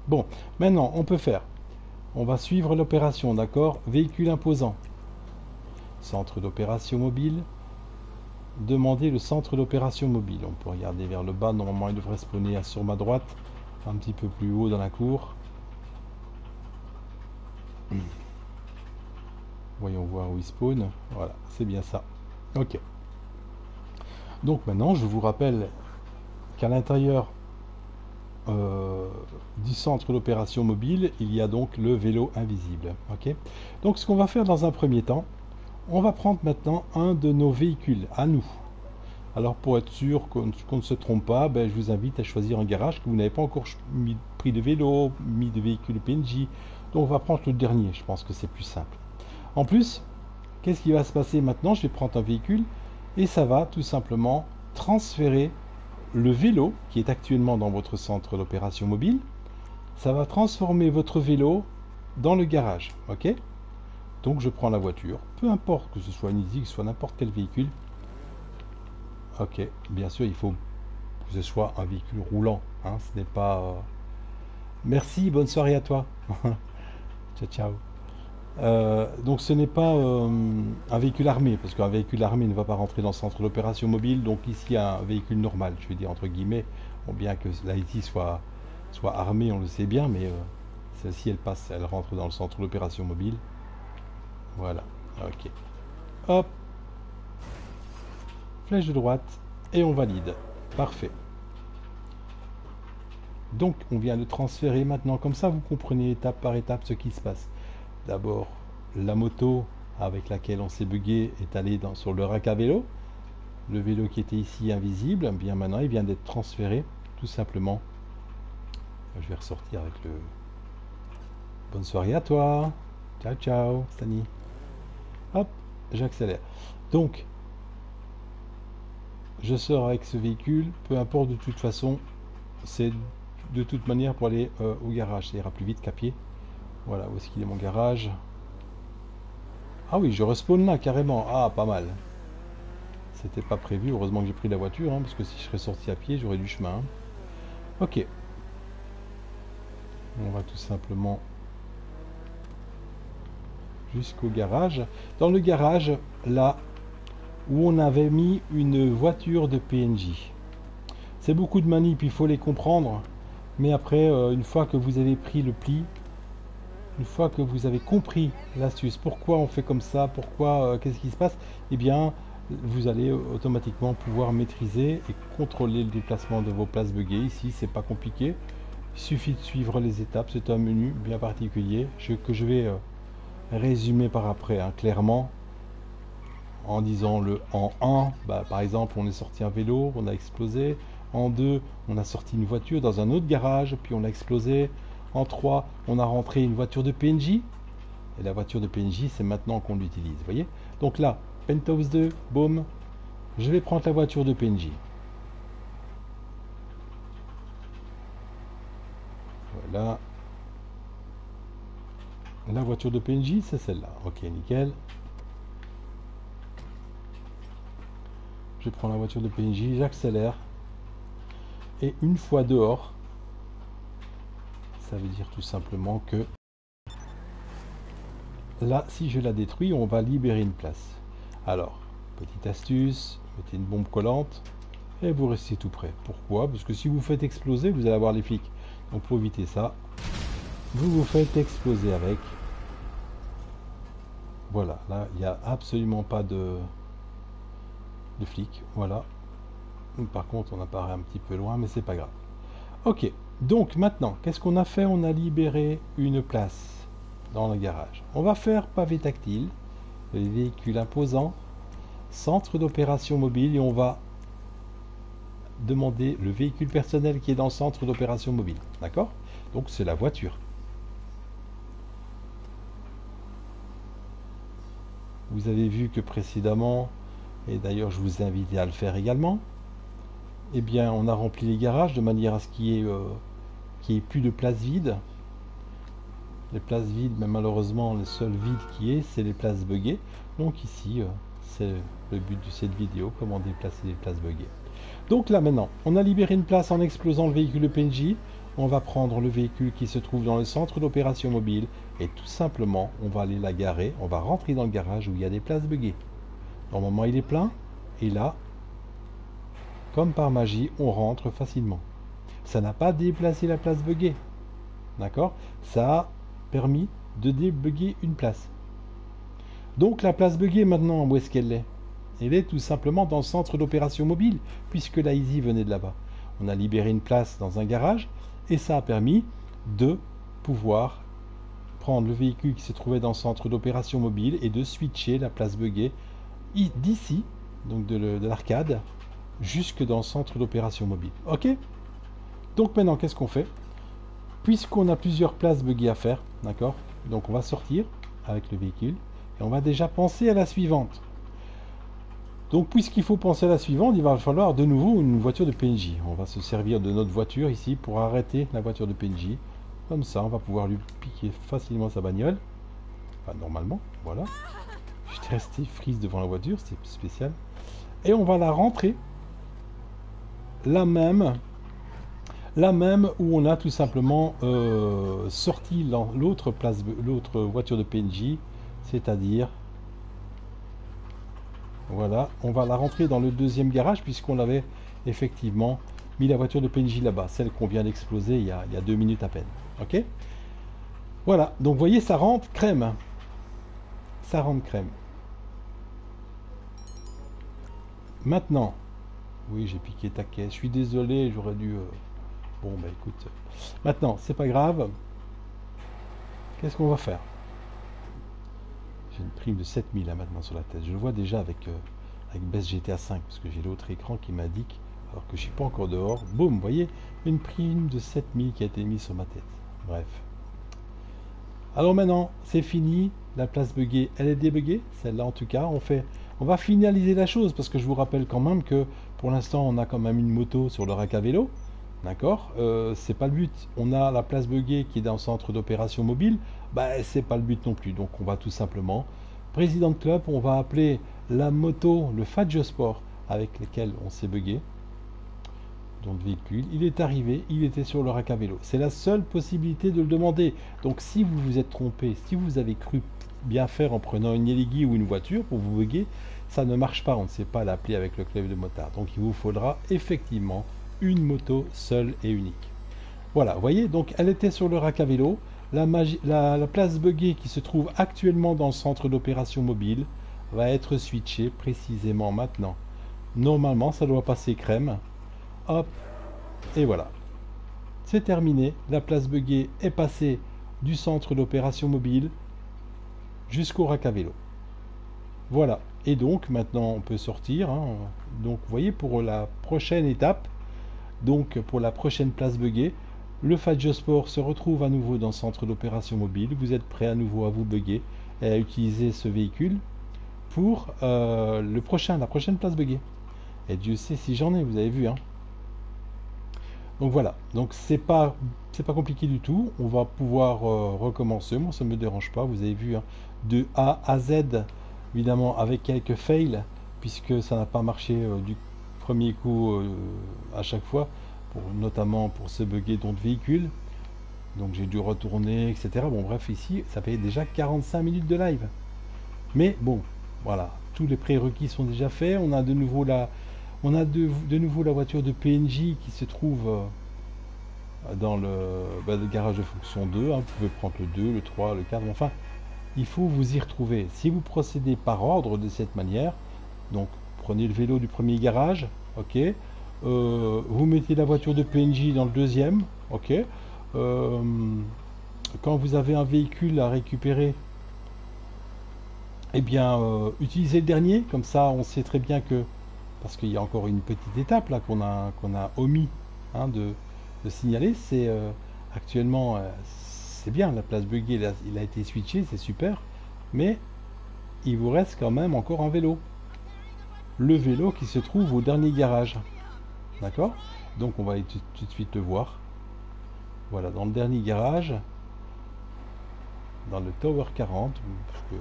Bon, maintenant on peut faire. On va suivre l'opération, d'accord? Véhicule imposant. Centre d'opération mobile. Demander le centre d'opération mobile. On peut regarder vers le bas, normalement il devrait spawner sur ma droite, un petit peu plus haut dans la cour. Voyons voir où il spawn. Voilà, c'est bien ça. Ok. Donc maintenant, je vous rappelle qu'à l'intérieur du centre d'opération mobile, il y a donc le vélo invisible. Ok. Donc ce qu'on va faire dans un premier temps, on va prendre maintenant un de nos véhicules à nous. Alors pour être sûr qu'on ne se trompe pas, ben je vous invite à choisir un garage que vous n'avez pas encore pris de vélo, mis de véhicule PNJ. Donc on va prendre le dernier, je pense que c'est plus simple. En plus, qu'est-ce qui va se passer maintenant? Je vais prendre un véhicule et ça va tout simplement transférer le vélo qui est actuellement dans votre centre d'opération mobile. Ça va transformer votre vélo dans le garage, ok? Donc je prends la voiture, peu importe que ce soit une Easy, que ce soit n'importe quel véhicule. Ok, bien sûr il faut que ce soit un véhicule roulant, hein, ce n'est pas... Merci, bonne soirée à toi. Ciao, ciao. Donc ce n'est pas un véhicule armé, parce qu'un véhicule armé ne va pas rentrer dans le centre d'opération mobile, donc ici un véhicule normal, je vais dire entre guillemets, bon, bien que la Easy soit armée, on le sait bien, mais celle-ci elle rentre dans le centre d'opération mobile. Voilà, ok. Hop. Flèche de droite et on valide. Parfait. Donc on vient de transférer maintenant, comme ça vous comprenez étape par étape ce qui se passe. D'abord, la moto avec laquelle on s'est bugué est allée sur le rack à vélo. Le vélo qui était ici invisible, bien maintenant il vient d'être transféré, tout simplement. Je vais ressortir avec le... Bonne soirée à toi. Ciao, ciao, Stanny. Hop, j'accélère. Donc, je sors avec ce véhicule. Peu importe, de toute façon, c'est de toute manière pour aller au garage. Ça ira plus vite qu'à pied. Voilà, où est-ce qu'il est mon garage? Ah oui, je respawn là, carrément. Ah, pas mal. C'était pas prévu. Heureusement que j'ai pris la voiture, hein, parce que si je serais sorti à pied, j'aurais du chemin. Hein. Ok. On va tout simplement... jusqu'au garage. Dans le garage, là où on avait mis une voiture de PNJ. C'est beaucoup de manip, il faut les comprendre. Mais après, une fois que vous avez pris le pli, une fois que vous avez compris l'astuce, pourquoi on fait comme ça, pourquoi, qu'est-ce qui se passe, eh bien, vous allez automatiquement pouvoir maîtriser et contrôler le déplacement de vos places buggées. Ici, c'est pas compliqué. Il suffit de suivre les étapes. C'est un menu bien particulier que je vais... résumé par après, hein, clairement, en disant le en 1, bah, par exemple, on est sorti un vélo, on a explosé, en 2, on a sorti une voiture dans un autre garage, puis on a explosé, en 3, on a rentré une voiture de PNJ, et la voiture de PNJ, c'est maintenant qu'on l'utilise, vous voyez. Donc là, Penthouse 2, boum, je vais prendre la voiture de PNJ. là. La voiture de PNJ, c'est celle-là. Ok, nickel. Je prends la voiture de PNJ, j'accélère. Et une fois dehors, ça veut dire tout simplement que là, si je la détruis, on va libérer une place. Alors, petite astuce, mettez une bombe collante et vous restez tout près. Pourquoi? Parce que si vous faites exploser, vous allez avoir les flics. Donc pour éviter ça, vous vous faites exploser avec. Voilà, là, il n'y a absolument pas de flics. Voilà. Par contre, on apparaît un petit peu loin, mais c'est pas grave. Ok, donc maintenant, qu'est-ce qu'on a fait? On a libéré une place dans le garage. On va faire pavé tactile, les véhicules imposants, centre d'opération mobile, et on va demander le véhicule personnel qui est dans le centre d'opération mobile. D'accord? Donc c'est la voiture. Vous avez vu que précédemment, et d'ailleurs je vous invite à le faire également, eh bien, on a rempli les garages de manière à ce qu'il n'y ait plus de places vides. Les places vides, mais malheureusement, les seules vides qui est, c'est les places buggées. Donc ici, c'est le but de cette vidéo, comment déplacer les places buggées. Donc là, maintenant, on a libéré une place en explosant le véhicule de PNJ. On va prendre le véhicule qui se trouve dans le centre d'opération mobile. Et tout simplement, on va aller la garer. On va rentrer dans le garage où il y a des places buggées. Normalement, il est plein. Et là... comme par magie, on rentre facilement. Ça n'a pas déplacé la place buggée. D'accord? Ça a permis de débugger une place. Donc la place buggée maintenant, où est-ce qu'elle est? Elle est tout simplement dans le centre d'opération mobile, puisque la Easy venait de là-bas. On a libéré une place dans un garage, et ça a permis de pouvoir prendre le véhicule qui se trouvait dans le centre d'opération mobile et de switcher la place buggée d'ici, donc de l'arcade, jusque dans le centre d'opération mobile. Ok, donc maintenant qu'est-ce qu'on fait? Puisqu'on a plusieurs places buggées à faire, d'accord, donc on va sortir avec le véhicule et on va déjà penser à la suivante. Donc puisqu'il faut penser à la suivante, il va falloir de nouveau une voiture de PNJ. On va se servir de notre voiture ici pour arrêter la voiture de PNJ. Comme ça on va pouvoir lui piquer facilement sa bagnole, enfin, normalement. Voilà, j'étais resté freeze devant la voiture, c'est spécial. Et on va la rentrer la même où on a tout simplement sorti l'autre voiture de PNJ, c'est-à-dire, voilà, on va la rentrer dans le deuxième garage puisqu'on avait effectivement mis la voiture de PNJ là-bas, celle qu'on vient d'exploser il y a 2 minutes à peine. Ok, voilà, donc vous voyez, ça rentre crème, ça rentre crème. Maintenant, oui, j'ai piqué taquet. Je suis désolé, j'aurais dû... Bon, bah écoute. Maintenant, c'est pas grave. Qu'est-ce qu'on va faire? J'ai une prime de 7000 là maintenant sur la tête. Je le vois déjà avec Best GTA 5, parce que j'ai l'autre écran qui m'indique, alors que je suis pas encore dehors. Boum, vous voyez, une prime de 7000 qui a été mise sur ma tête. Bref. Alors maintenant, c'est fini. La place buggée, elle est débuggée. Celle-là, en tout cas, on va finaliser la chose, parce que je vous rappelle quand même que pour l'instant on a quand même une moto sur le rack à vélo, d'accord, c'est pas le but. On a la place buggée qui est dans le centre d'opération mobile, bah c'est pas le but non plus. Donc on va tout simplement, président de club, on va appeler la moto, le Faggio Sport avec lequel on s'est buggé, donc le véhicule, il est arrivé, il était sur le rack à vélo. C'est la seule possibilité de le demander. Donc si vous vous êtes trompé, si vous avez cru bien faire en prenant une Elegy ou une voiture pour vous bugger, ça ne marche pas, on ne sait pas l'appeler avec le club de motard. Donc il vous faudra effectivement une moto seule et unique. Voilà, vous voyez, donc elle était sur le rack à vélo, la place buggée qui se trouve actuellement dans le centre d'opération mobile va être switchée précisément maintenant. Normalement ça doit passer crème, hop, et voilà, c'est terminé. La place buggée est passée du centre d'opération mobile jusqu'au rack à vélo. Voilà, et donc maintenant on peut sortir, hein. Donc vous voyez, pour la prochaine étape, donc pour la prochaine place buggée, le Faggio Sport se retrouve à nouveau dans le centre d'opération mobile. Vous êtes prêt à nouveau à vous bugger et à utiliser ce véhicule pour la prochaine place buggée. Et Dieu sait si j'en ai, vous avez vu, hein. Donc voilà, donc c'est pas C'est pas compliqué du tout, on va pouvoir recommencer, moi ça ne me dérange pas, vous avez vu, hein, de A à Z, évidemment avec quelques fails, puisque ça n'a pas marché du premier coup à chaque fois, notamment pour se bugger dans le véhicule, donc j'ai dû retourner, etc. Bon bref, ici, ça fait déjà 45 minutes de live. Mais bon, voilà, tous les prérequis sont déjà faits, on a de nouveau la, on a de nouveau la voiture de PNJ qui se trouve... dans le garage de fonction 2, hein, vous pouvez prendre le 2, le 3, le 4, enfin, il faut vous y retrouver. Si vous procédez par ordre de cette manière, donc prenez le vélo du premier garage, ok, vous mettez la voiture de PNJ dans le deuxième, ok, quand vous avez un véhicule à récupérer, eh bien, utilisez le dernier, comme ça on sait très bien que, parce qu'il y a encore une petite étape là qu'on a omis, hein, de signaler, c'est actuellement c'est bien, la place buggée il a été switché, c'est super, mais il vous reste quand même encore un vélo, le vélo qui se trouve au dernier garage, d'accord, donc on va aller tout de suite le voir, voilà, dans le dernier garage, dans le Tower 40 parce que...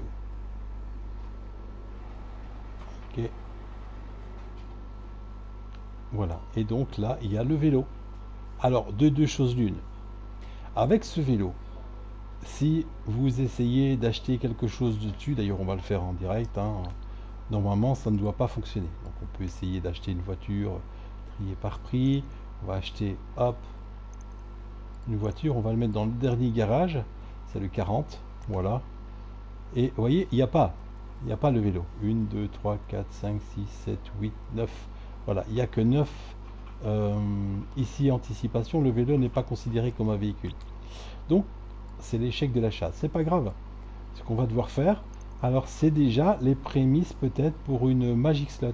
ok, voilà, et donc là il y a le vélo. Alors, de deux choses l'une. Avec ce vélo, si vous essayez d'acheter quelque chose dessus, d'ailleurs on va le faire en direct, hein, normalement ça ne doit pas fonctionner. Donc on peut essayer d'acheter une voiture triée par prix, on va acheter, hop, une voiture, on va le mettre dans le dernier garage, c'est le 40, voilà. Et vous voyez, il n'y a pas le vélo. 1, 2, 3, 4, 5, 6, 7, 8, 9, voilà, il n'y a que 9. Ici anticipation, le vélo n'est pas considéré comme un véhicule, donc c'est l'échec de la chasse, c'est pas grave, ce qu'on va devoir faire, alors c'est déjà les prémices peut-être pour une magic slot,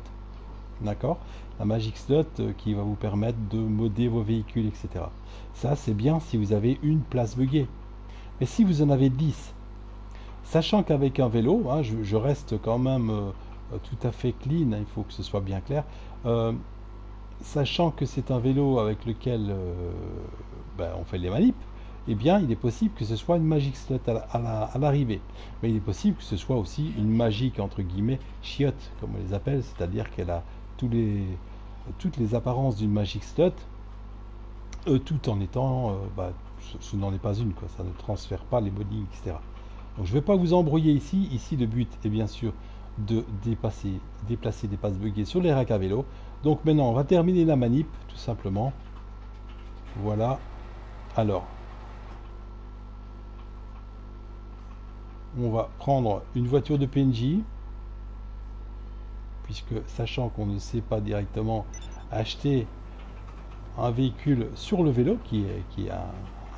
d'accord, la magic slot qui va vous permettre de modder vos véhicules, etc. Ça c'est bien si vous avez une place buggée, mais si vous en avez 10, sachant qu'avec un vélo, hein, je reste quand même tout à fait clean, hein, il faut que ce soit bien clair, sachant que c'est un vélo avec lequel ben, on fait les manips, eh bien il est possible que ce soit une magic slot à l'arrivée, mais il est possible que ce soit aussi une magique entre guillemets chiotte, comme on les appelle, c'est-à-dire qu'elle a toutes les apparences d'une magic slot, tout en étant, ben, ce n'en est pas une, quoi, ça ne transfère pas les moddings, etc. Donc je ne vais pas vous embrouiller ici, le but est bien sûr de déplacer des passes buggées sur les racks à vélo. Donc maintenant on va terminer la manip tout simplement, voilà, alors on va prendre une voiture de PNJ, puisque sachant qu'on ne sait pas directement acheter un véhicule sur le vélo qui est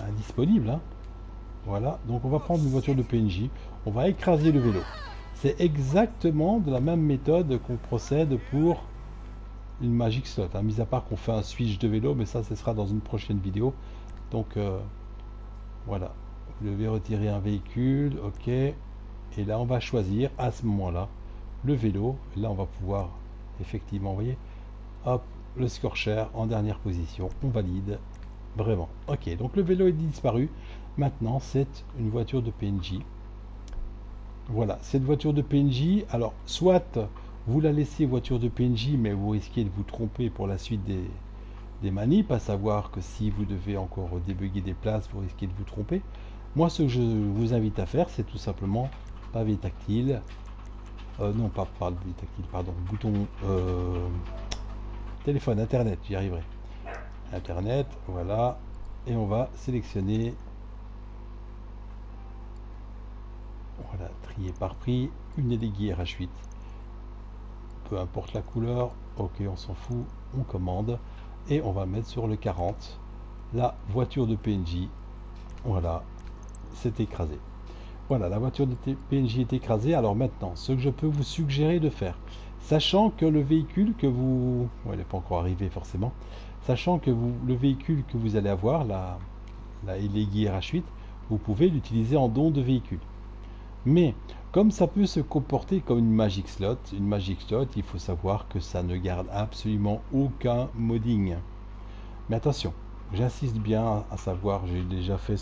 indisponible, hein. Voilà, donc on va prendre une voiture de PNJ, on va écraser le vélo, c'est exactement de la même méthode qu'on procède pour une magic slot, hein, mis à part qu'on fait un switch de vélo, mais ça ce sera dans une prochaine vidéo. Donc voilà, vous devez retirer un véhicule, ok, et là on va choisir à ce moment là le vélo, et là on va pouvoir effectivement, vous voyez, hop, le Scorcher en dernière position, on valide, vraiment, ok, donc le vélo est disparu, maintenant c'est une voiture de PNJ, voilà, cette voiture de PNJ, alors soit vous la laissez voiture de PNJ, mais vous risquez de vous tromper pour la suite des manips, à savoir que si vous devez encore débugger des places, vous risquez de vous tromper. Moi, ce que je vous invite à faire, c'est tout simplement pavé tactile, non pas pavé tactile, pardon, bouton téléphone, internet, j'y arriverai, internet, voilà, et on va sélectionner, voilà, trier par prix, une Elegy RH8. Peu importe la couleur, ok, on s'en fout, on commande et on va mettre sur le 40 la voiture de PNJ, voilà, c'est écrasé, voilà, la voiture de PNJ est écrasée. Alors maintenant, ce que je peux vous suggérer de faire, sachant que le véhicule que vous, ouais, il n'est pas encore arrivé forcément, sachant que vous, le véhicule que vous allez avoir, la Elegy RH8, vous pouvez l'utiliser en don de véhicule, mais comme ça peut se comporter comme une magic slot, il faut savoir que ça ne garde absolument aucun modding. Mais attention, J'insiste bien à savoir, j'ai déjà fait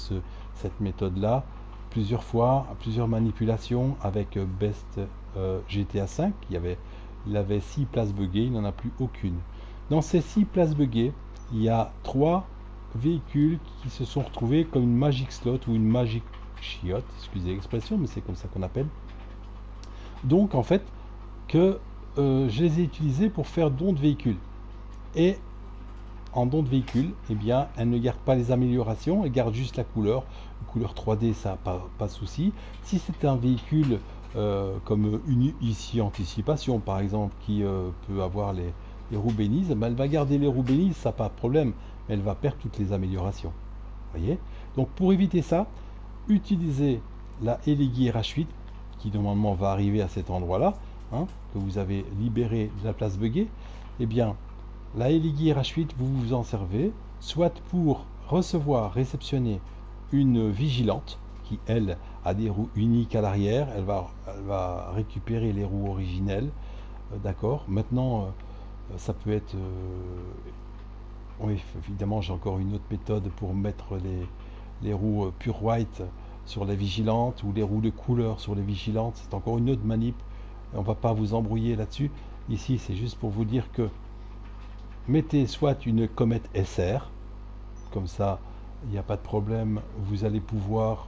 cette méthode-là plusieurs fois, plusieurs manipulations avec Best GTA 5. Il avait 6 places buggées, il n'en a plus aucune. Dans ces 6 places buggées, il y a 3 véhicules qui se sont retrouvés comme une magic slot ou une magic chiotte, excusez l'expression, mais c'est comme ça qu'on appelle. Donc en fait, que je les ai utilisés pour faire don de véhicules. Et en don de véhicule, eh bien, elle ne garde pas les améliorations, elle garde juste la couleur. Une couleur 3D, ça, pas souci. Si c'était un véhicule comme une ici anticipation, par exemple, qui peut avoir les roues bénies, eh bien, elle va garder les roues bénies, ça pas de problème, mais elle va perdre toutes les améliorations. Voyez. Donc pour éviter ça, utilisez la Elegy RH8 qui normalement va arriver à cet endroit-là, hein, que vous avez libéré de la place buggée. Eh bien, la Elegy RH8, vous vous en servez, soit pour recevoir, réceptionner une Vigilante, qui elle a des roues uniques à l'arrière, elle va récupérer les roues originelles, d'accord. Maintenant, ça peut être... oui, évidemment, j'ai encore une autre méthode pour mettre les roues pure white sur les Vigilantes, ou les roues de couleur sur les Vigilantes, c'est encore une autre manip, on va pas vous embrouiller là-dessus. Ici, c'est juste pour vous dire que mettez soit une Comète SR, comme ça il n'y a pas de problème, vous allez pouvoir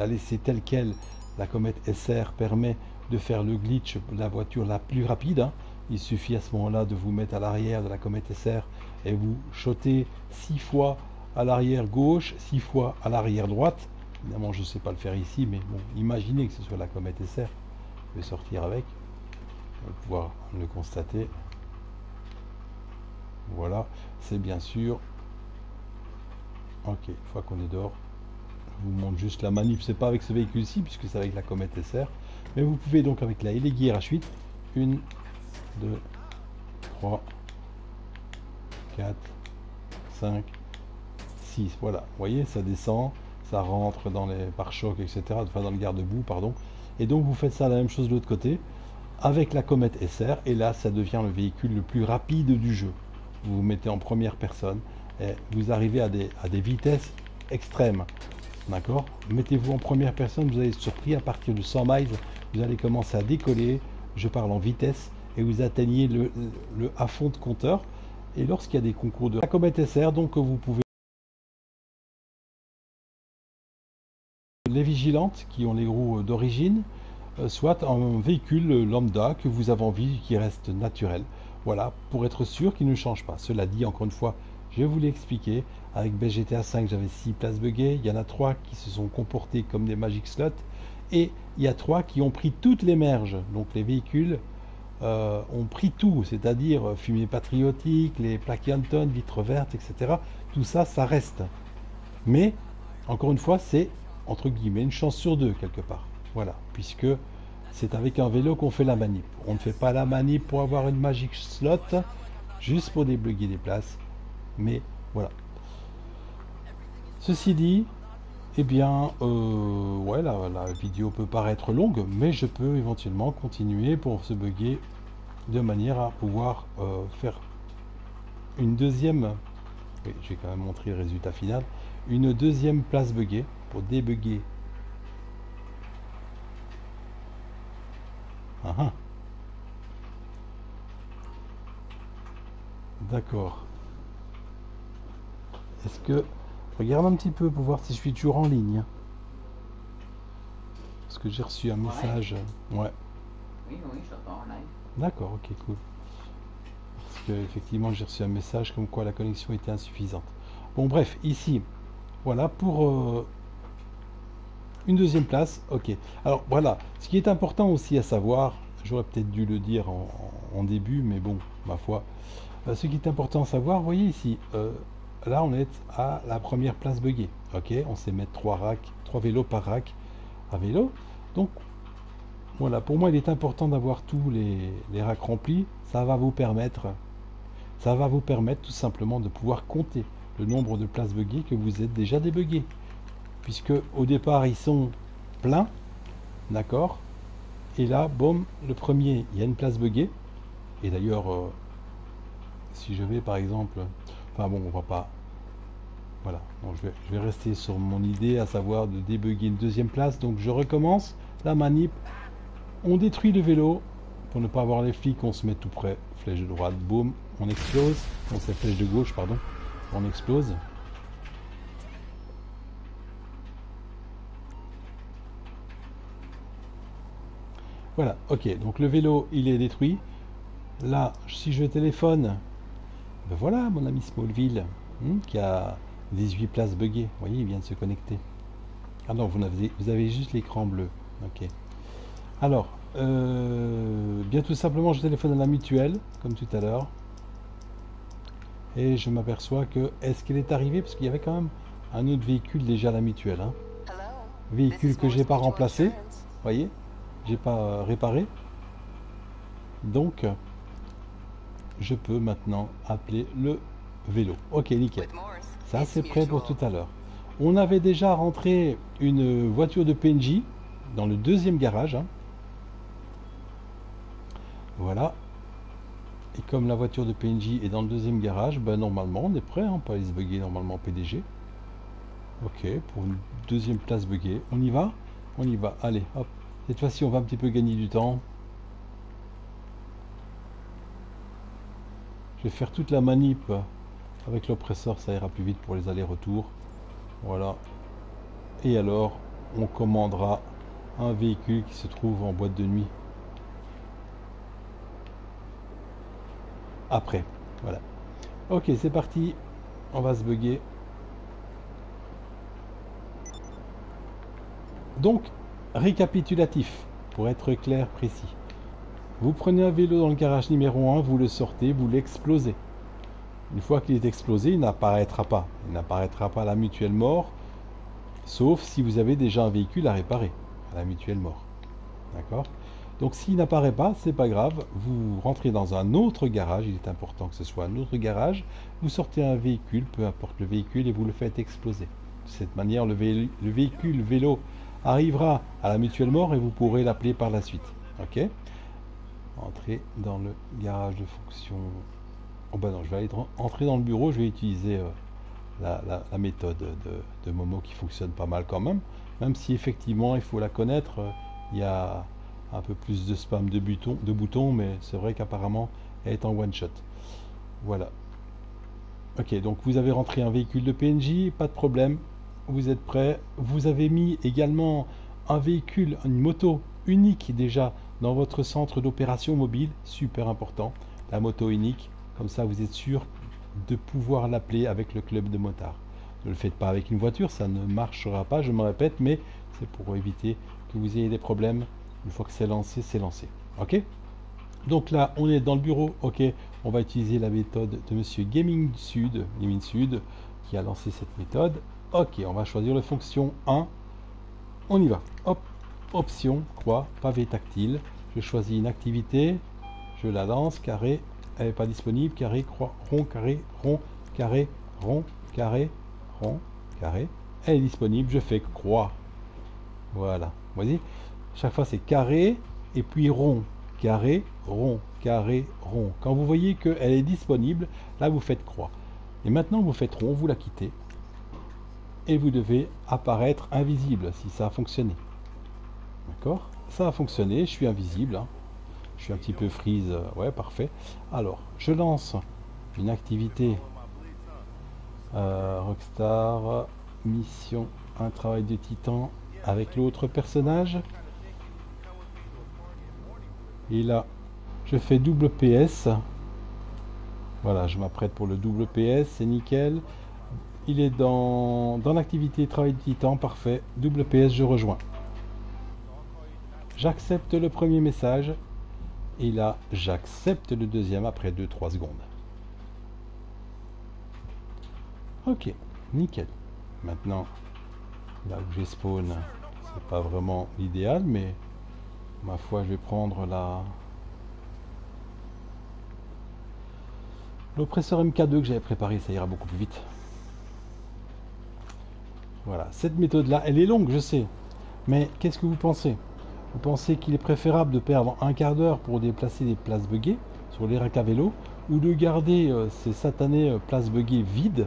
la laisser telle qu'elle. La Comète SR permet de faire le glitch, la voiture la plus rapide, hein. Il suffit à ce moment-là de vous mettre à l'arrière de la Comète SR et vous shotez 6 fois à l'arrière gauche, 6 fois à l'arrière droite. Évidemment, je ne sais pas le faire ici, mais bon, imaginez que ce soit la Comète SR. Je vais sortir avec, vous allez pouvoir le constater. Voilà, c'est bien sûr. Ok, une fois qu'on est dehors, je vous montre juste la manip. C'est pas avec ce véhicule-ci, puisque c'est avec la Comète SR. Mais vous pouvez donc avec la Elegy RH8, 1, 2, 3, 4, 5, 6. Voilà, vous voyez, ça descend, ça rentre dans les pare-chocs, etc. Enfin, dans le garde-boue, pardon. Et donc, vous faites ça la même chose de l'autre côté, avec la Comète SR. Et là, ça devient le véhicule le plus rapide du jeu. Vous vous mettez en première personne et vous arrivez à des vitesses extrêmes, d'accord. Mettez-vous en première personne, vous allez être surpris, à partir de 100 miles, vous allez commencer à décoller, je parle en vitesse, et vous atteignez le à fond de compteur. Et lorsqu'il y a des concours de la Comète SR, donc vous pouvez les Vigilantes qui ont les roues d'origine, soit un véhicule lambda que vous avez envie qui reste naturel. Voilà, pour être sûr qu'il ne change pas. Cela dit, encore une fois, je vous l'ai expliqué, avec GTA 5, j'avais 6 places buggées, il y en a 3 qui se sont comportées comme des magic slots, et il y a 3 qui ont pris toutes les merges. Donc les véhicules ont pris tout, c'est-à-dire fumée patriotique, les plaques Anton, vitres vertes, etc. Tout ça, ça reste. Mais, encore une fois, c'est, entre guillemets, une chance sur 2, quelque part. Voilà, puisque... c'est avec un vélo qu'on fait la manip. On ne fait pas la manip pour avoir une magic slot, juste pour débugger des places. Mais voilà. Ceci dit, eh bien, ouais, la vidéo peut paraître longue, mais je peux éventuellement continuer pour se bugger de manière à pouvoir faire une deuxième. Oui, j'ai quand même montré le résultat final. Une deuxième place buggée pour débugger. Ah. D'accord. Est-ce que... regarde un petit peu pour voir si je suis toujours en ligne. Parce que j'ai reçu un message. Ouais. Oui, je t'entends en live. D'accord, ok, cool. Parce que effectivement j'ai reçu un message comme quoi la connexion était insuffisante. Bon bref, ici, voilà pour... une deuxième place, ok. Alors voilà, ce qui est important aussi à savoir, j'aurais peut-être dû le dire en début, mais bon, ma foi. Ce qui est important à savoir, vous voyez ici, là on est à la première place buggée, ok. On sait mettre 3 vélos par rack à vélo. Donc voilà, pour moi il est important d'avoir tous les racks remplis, ça va vous permettre tout simplement de pouvoir compter le nombre de places buggées que vous êtes déjà débuggées. Puisque au départ ils sont pleins, d'accord, et là boum, le premier il y a une place buggée. Et d'ailleurs si je vais par exemple, enfin bon, on va pas Voilà, donc je vais rester sur mon idée, à savoir de débugger une deuxième place. Donc je recommence la manip. On détruit le vélo pour ne pas avoir les flics. On se met tout près. Flèche de droite, boum, on explose. Non, c'est flèche de gauche, pardon. On explose. Voilà, ok, donc le vélo, il est détruit. Là, si je téléphone, ben voilà mon ami Smallville, qui a 18 places buggées. Vous voyez, il vient de se connecter. Ah non, vous avez juste l'écran bleu. Ok. Alors, bien tout simplement, je téléphone à la mutuelle, comme tout à l'heure. Et je m'aperçois que, est-ce qu'elle est arrivée? Parce qu'il y avait quand même un autre véhicule déjà à la mutuelle. Hein. Véhicule que j'ai pas remplacé, vous voyez, j'ai pas réparé. Donc, je peux maintenant appeler le vélo. Ok, nickel. Ça, c'est prêt pour tout à l'heure. On avait déjà rentré une voiture de PNJ dans le deuxième garage. Hein. Voilà. Et comme la voiture de PNJ est dans le deuxième garage, ben normalement, on est prêt. On peut aller se bugger normalement PDG. Ok, pour une deuxième place buggée. On y va? On y va. Allez, hop. Cette fois-ci, on va un petit peu gagner du temps. Je vais faire toute la manip avec l'oppresseur, ça ira plus vite pour les allers-retours. Voilà. Et alors, on commandera un véhicule qui se trouve en boîte de nuit. Après, voilà. Ok, c'est parti. On va se bugger. Donc, récapitulatif, pour être clair, précis. Vous prenez un vélo dans le garage numéro 1, vous le sortez, vous l'explosez. Une fois qu'il est explosé, il n'apparaîtra pas. Il n'apparaîtra pas à la mutuelle mort, sauf si vous avez déjà un véhicule à réparer à la mutuelle mort. D'accord? Donc s'il n'apparaît pas, c'est pas grave. Vous rentrez dans un autre garage, il est important que ce soit un autre garage. Vous sortez un véhicule, peu importe le véhicule, et vous le faites exploser. De cette manière, le vélo arrivera à la mutuelle mort et vous pourrez l'appeler par la suite. Ok ? Entrer dans le garage de fonction. Oh bah ben non, je vais aller entrer dans le bureau. Je vais utiliser la méthode de Momo qui fonctionne pas mal quand même. Même si effectivement il faut la connaître, il y a un peu plus de spam de boutons, mais c'est vrai qu'apparemment elle est en one shot. Voilà. Ok, donc vous avez rentré un véhicule de PNJ, pas de problème. Vous êtes prêt. Vous avez mis également un véhicule, une moto unique déjà dans votre centre d'opération mobile, super important, la moto unique, comme ça vous êtes sûr de pouvoir l'appeler avec le club de motards. Ne le faites pas avec une voiture, ça ne marchera pas, je me répète, mais c'est pour éviter que vous ayez des problèmes. Une fois que c'est lancé, c'est lancé. Ok? Donc là, on est dans le bureau, ok, on va utiliser la méthode de monsieur Gaming Sud, qui a lancé cette méthode. Ok, on va choisir la fonction 1, on y va, hop. Option, croix, pavé tactile. Je choisis une activité, je la lance, carré, elle n'est pas disponible, carré, croix, rond, carré, rond, carré, rond, carré, rond, carré. Elle est disponible, je fais croix. Voilà, voyez, chaque fois c'est carré et puis rond, carré, rond, carré, rond. Quand vous voyez qu'elle est disponible, là vous faites croix. Et maintenant vous faites rond, vous la quittez. Et vous devez apparaître invisible si ça a fonctionné. D'accord, ça a fonctionné, je suis invisible, hein. Je suis un petit peu freeze, ouais parfait. Alors, je lance une activité Rockstar, mission, un travail de titan avec l'autre personnage. Et là, je fais double PS. Voilà, je m'apprête pour le double PS, c'est nickel. Il est dans l'activité travail de titan, parfait. Double PS, je rejoins. J'accepte le premier message et là j'accepte le deuxième après 2-3 secondes. Ok, nickel. Maintenant, là où j'ai spawn, c'est pas vraiment l'idéal, mais ma foi, je vais prendre l'oppresseur MK2 que j'avais préparé, ça ira beaucoup plus vite. Voilà, cette méthode-là, elle est longue, je sais, mais qu'est-ce que vous pensez ? Vous pensez qu'il est préférable de perdre un quart d'heure pour déplacer des places buggées sur les racks à vélo ou de garder ces satanées places buggées vides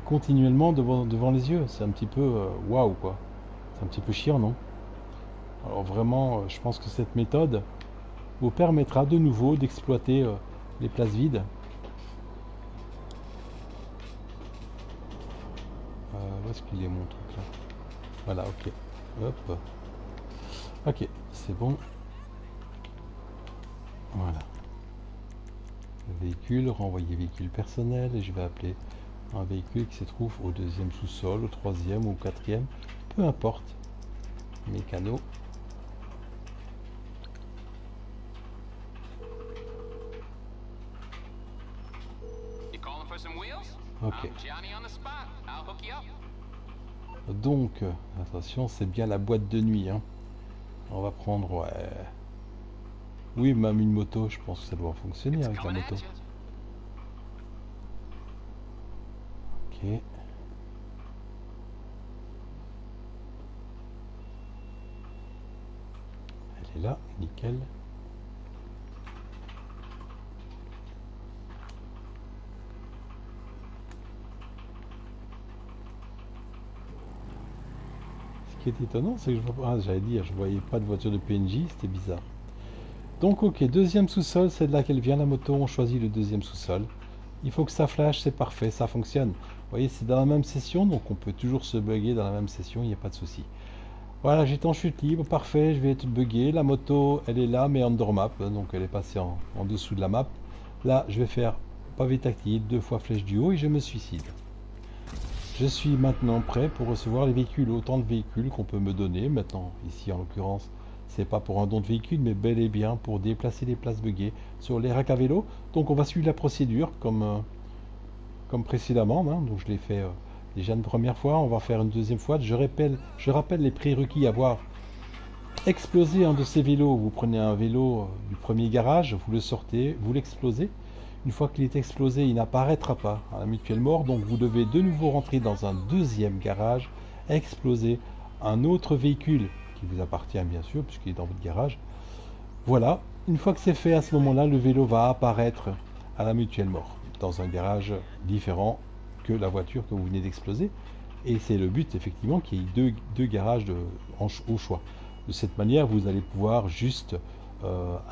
continuellement devant les yeux. C'est un petit peu waouh, quoi. C'est un petit peu chiant, non? Alors vraiment, je pense que cette méthode vous permettra de nouveau d'exploiter les places vides. Où est-ce qu'il est mon truc là? Voilà, ok. Hop. Ok, c'est bon. Voilà. Véhicule, renvoyer véhicule personnel, et je vais appeler un véhicule qui se trouve au deuxième sous-sol, au troisième ou au quatrième, peu importe. Mécano. Ok. Donc, attention, c'est bien la boîte de nuit. Hein. On va prendre... Ouais. Oui, même une moto, je pense que ça doit fonctionner avec la moto. Ok. Elle est là, nickel. Ce qui est étonnant, c'est que je voyais pas de voiture de PNJ, c'était bizarre. Donc ok, deuxième sous-sol, c'est de là qu'elle vient la moto, on choisit le deuxième sous-sol. Il faut que ça flash, c'est parfait, ça fonctionne. Vous voyez, c'est dans la même session, donc on peut toujours se bugger dans la même session, il n'y a pas de souci. Voilà, j'étais en chute libre, parfait, je vais être buggé. La moto, elle est là, mais under map, donc elle est passée en dessous de la map. Là, je vais faire pavé tactile, 2 fois flèche du haut et je me suicide. Je suis maintenant prêt pour recevoir les véhicules, autant de véhicules qu'on peut me donner. Maintenant, ici en l'occurrence... C'est pas pour un don de véhicule, mais bel et bien pour déplacer les places buggées sur les racks à vélo. Donc on va suivre la procédure comme précédemment. Hein. Donc je l'ai fait déjà une première fois. On va faire une deuxième fois. Je rappelle les prérequis. Avoir explosé un de ces vélos. Vous prenez un vélo du premier garage, vous le sortez, vous l'explosez. Une fois qu'il est explosé, il n'apparaîtra pas à la Mutuelle Mort. Donc vous devez de nouveau rentrer dans un deuxième garage, exploser un autre véhicule. Vous appartient bien sûr puisqu'il est dans votre garage. Voilà, une fois que c'est fait, à ce moment là le vélo va apparaître à la Mutuelle Mort dans un garage différent que la voiture que vous venez d'exploser, et c'est le but effectivement qu'il y ait deux garages au choix. De cette manière vous allez pouvoir juste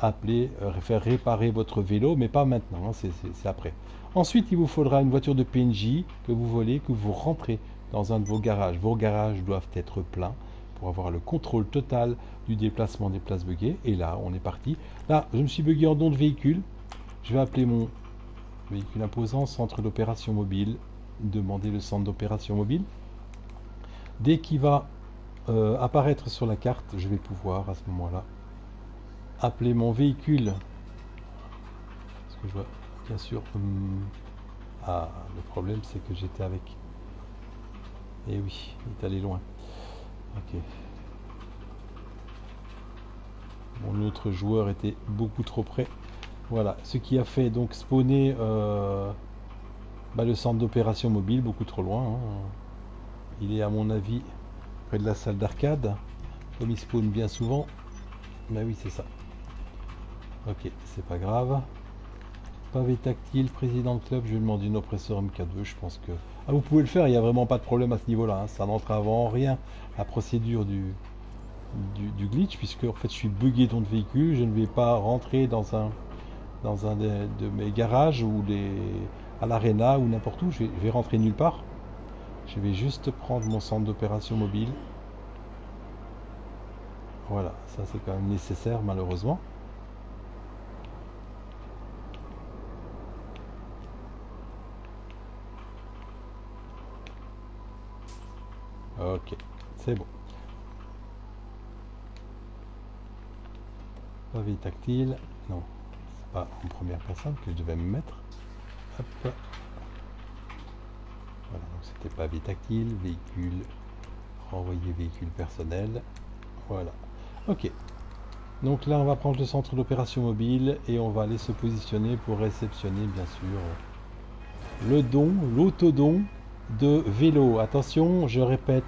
appeler, faire réparer votre vélo, mais pas maintenant, hein, c'est après. Ensuite il vous faudra une voiture de PNJ que vous volez, que vous rentrez dans un de vos garages. Vos garages doivent être pleins pour avoir le contrôle total du déplacement des places buggées. Et là, on est parti. Là, je me suis bugué en don de véhicule. Je vais appeler mon véhicule imposant, centre d'opération mobile. Demander le centre d'opération mobile. Dès qu'il va apparaître sur la carte, je vais pouvoir, à ce moment-là, appeler mon véhicule. Parce que je vois, bien sûr... Ah, le problème, c'est que j'étais avec... Et oui, il est allé loin. Ok. Mon autre joueur était beaucoup trop près. Voilà, ce qui a fait donc spawner le centre d'opération mobile beaucoup trop loin. Hein. Il est à mon avis près de la salle d'arcade, comme il spawn bien souvent. Mais oui, c'est ça. Ok, c'est pas grave. Pavé tactile, président de club, je vais demander une oppresseur MK2, je pense que... Ah, vous pouvez le faire, il n'y a vraiment pas de problème à ce niveau-là, hein. Ça n'entrave en rien la procédure du glitch, puisque en fait je suis bugué dans le véhicule, je ne vais pas rentrer dans un de mes garages ou à l'arena ou n'importe où, je vais rentrer nulle part. Je vais juste prendre mon centre d'opération mobile. Voilà, ça c'est quand même nécessaire malheureusement. Ok, c'est bon. Pavé tactile. Non, c'est pas en première personne que je devais me mettre. Hop. Voilà, donc c'était pavé tactile, véhicule, renvoyer véhicule personnel. Voilà. Ok. Donc là, on va prendre le centre d'opération mobile et on va aller se positionner pour réceptionner, bien sûr, le don, l'autodon de vélo. Attention, je répète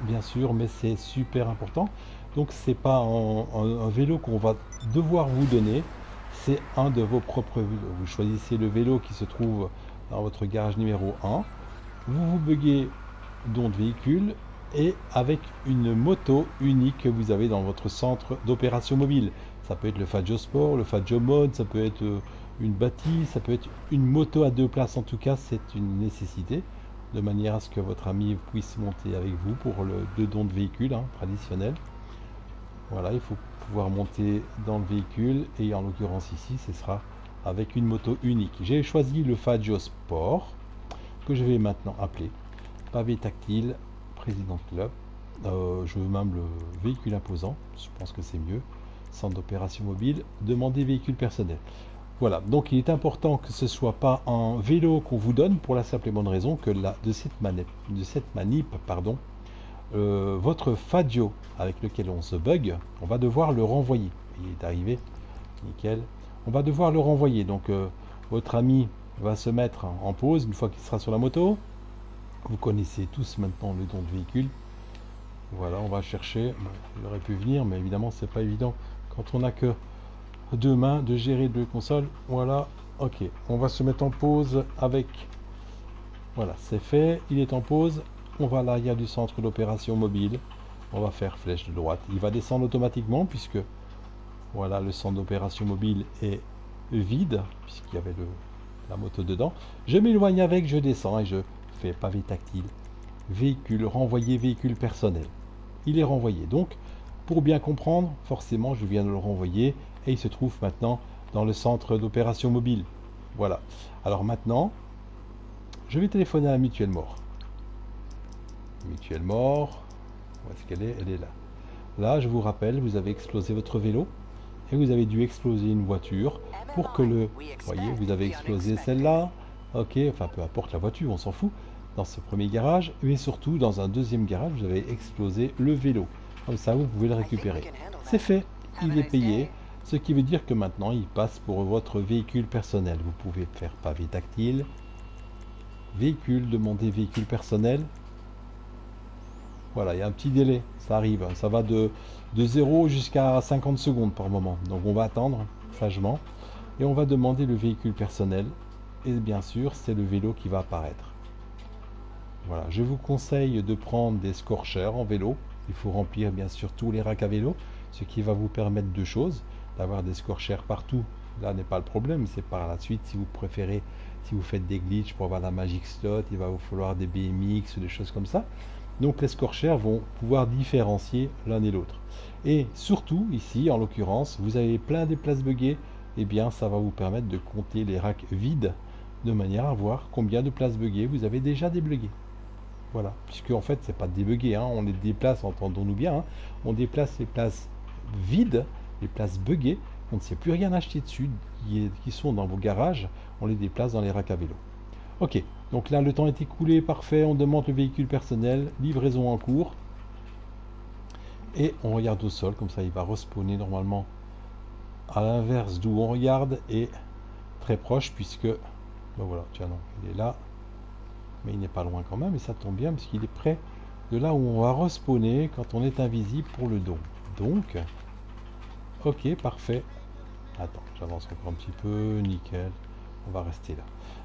bien sûr, mais c'est super important. Donc c'est pas un vélo qu'on va devoir vous donner, c'est un de vos propres vélos. Vous choisissez le vélo qui se trouve dans votre garage numéro 1, vous vous buguez dans le véhicule et avec une moto unique que vous avez dans votre centre d'opération mobile. Ça peut être le Faggio Sport, le Faggio Mode, ça peut être une bâtisse, ça peut être une moto à deux places. En tout cas, c'est une nécessité, de manière à ce que votre ami puisse monter avec vous pour le don de véhicule traditionnel. Voilà, il faut pouvoir monter dans le véhicule et en l'occurrence ici, ce sera avec une moto unique. J'ai choisi le Faggio Sport, que je vais maintenant appeler pavé tactile président club. Je veux même le véhicule imposant, je pense que c'est mieux. Centre d'opération mobile, demandez véhicule personnel. Voilà, donc il est important que ce soit pas un vélo qu'on vous donne pour la simple et bonne raison que là, de cette manip, votre Faggio avec lequel on se bug, on va devoir le renvoyer. Il est arrivé, nickel. On va devoir le renvoyer, donc votre ami va se mettre en pause une fois qu'il sera sur la moto. Vous connaissez tous maintenant le don de véhicule. Voilà, on va chercher. Il aurait pu venir, mais évidemment, c'est pas évident quand on n'a que deux mains de gérer deux consoles. Voilà, ok. On va se mettre en pause avec. Voilà, c'est fait. Il est en pause. On va à l'arrière du centre d'opération mobile. On va faire flèche de droite. Il va descendre automatiquement puisque voilà le centre d'opération mobile est vide puisqu'il y avait la moto dedans. Je m'éloigne avec, je descends et je fais pavé tactile. Véhicule, renvoyer véhicule personnel. Il est renvoyé. Donc, pour bien comprendre, forcément, je viens de le renvoyer et il se trouve maintenant dans le centre d'opération mobile. Voilà. Alors maintenant, je vais téléphoner à la Mutuelle Mort. Mutuelle Mort. Où est-ce qu'elle est? Elle est là. Là, je vous rappelle, vous avez explosé votre vélo et vous avez dû exploser une voiture pour que le... Voyez, vous avez explosé celle-là. Ok, enfin, peu importe la voiture, on s'en fout. Dans ce premier garage, mais surtout dans un deuxième garage, vous avez explosé le vélo. Comme ça, vous pouvez le récupérer. C'est fait, il est payé, ce qui veut dire que maintenant, il passe pour votre véhicule personnel. Vous pouvez faire pavé tactile, véhicule, demander véhicule personnel. Voilà, il y a un petit délai, ça arrive. Ça va de 0 jusqu'à 50 secondes par moment. Donc, on va attendre sagement et on va demander le véhicule personnel. Et bien sûr, c'est le vélo qui va apparaître. Voilà, je vous conseille de prendre des Scorcher en vélo. Il faut remplir bien sûr tous les racks à vélo, ce qui va vous permettre deux choses. D'avoir des Scorcher partout, là n'est pas le problème. C'est par la suite, si vous préférez, si vous faites des glitchs pour avoir la Magic Slot, il va vous falloir des BMX ou des choses comme ça. Donc les Scorcher vont pouvoir différencier l'un et l'autre. Et surtout, ici en l'occurrence, vous avez plein des places buggées. Et bien ça va vous permettre de compter les racks vides, de manière à voir combien de places buggées vous avez déjà débloquées. Voilà, puisque en fait c'est pas débugger, on les déplace, entendons-nous bien, on déplace les places vides, les places buggées, on ne sait plus rien acheter dessus, qui sont dans vos garages, on les déplace dans les racks à vélo. Ok, donc là le temps est écoulé, parfait, on demande le véhicule personnel, livraison en cours, et on regarde au sol, comme ça il va respawner normalement à l'inverse d'où on regarde, et très proche, puisque, ben voilà, tiens non, il est là. Mais il n'est pas loin quand même, et ça tombe bien parce qu'il est près de là où on va respawner quand on est invisible pour le don. Donc, ok, parfait. Attends, j'avance encore un petit peu, nickel. On va rester là.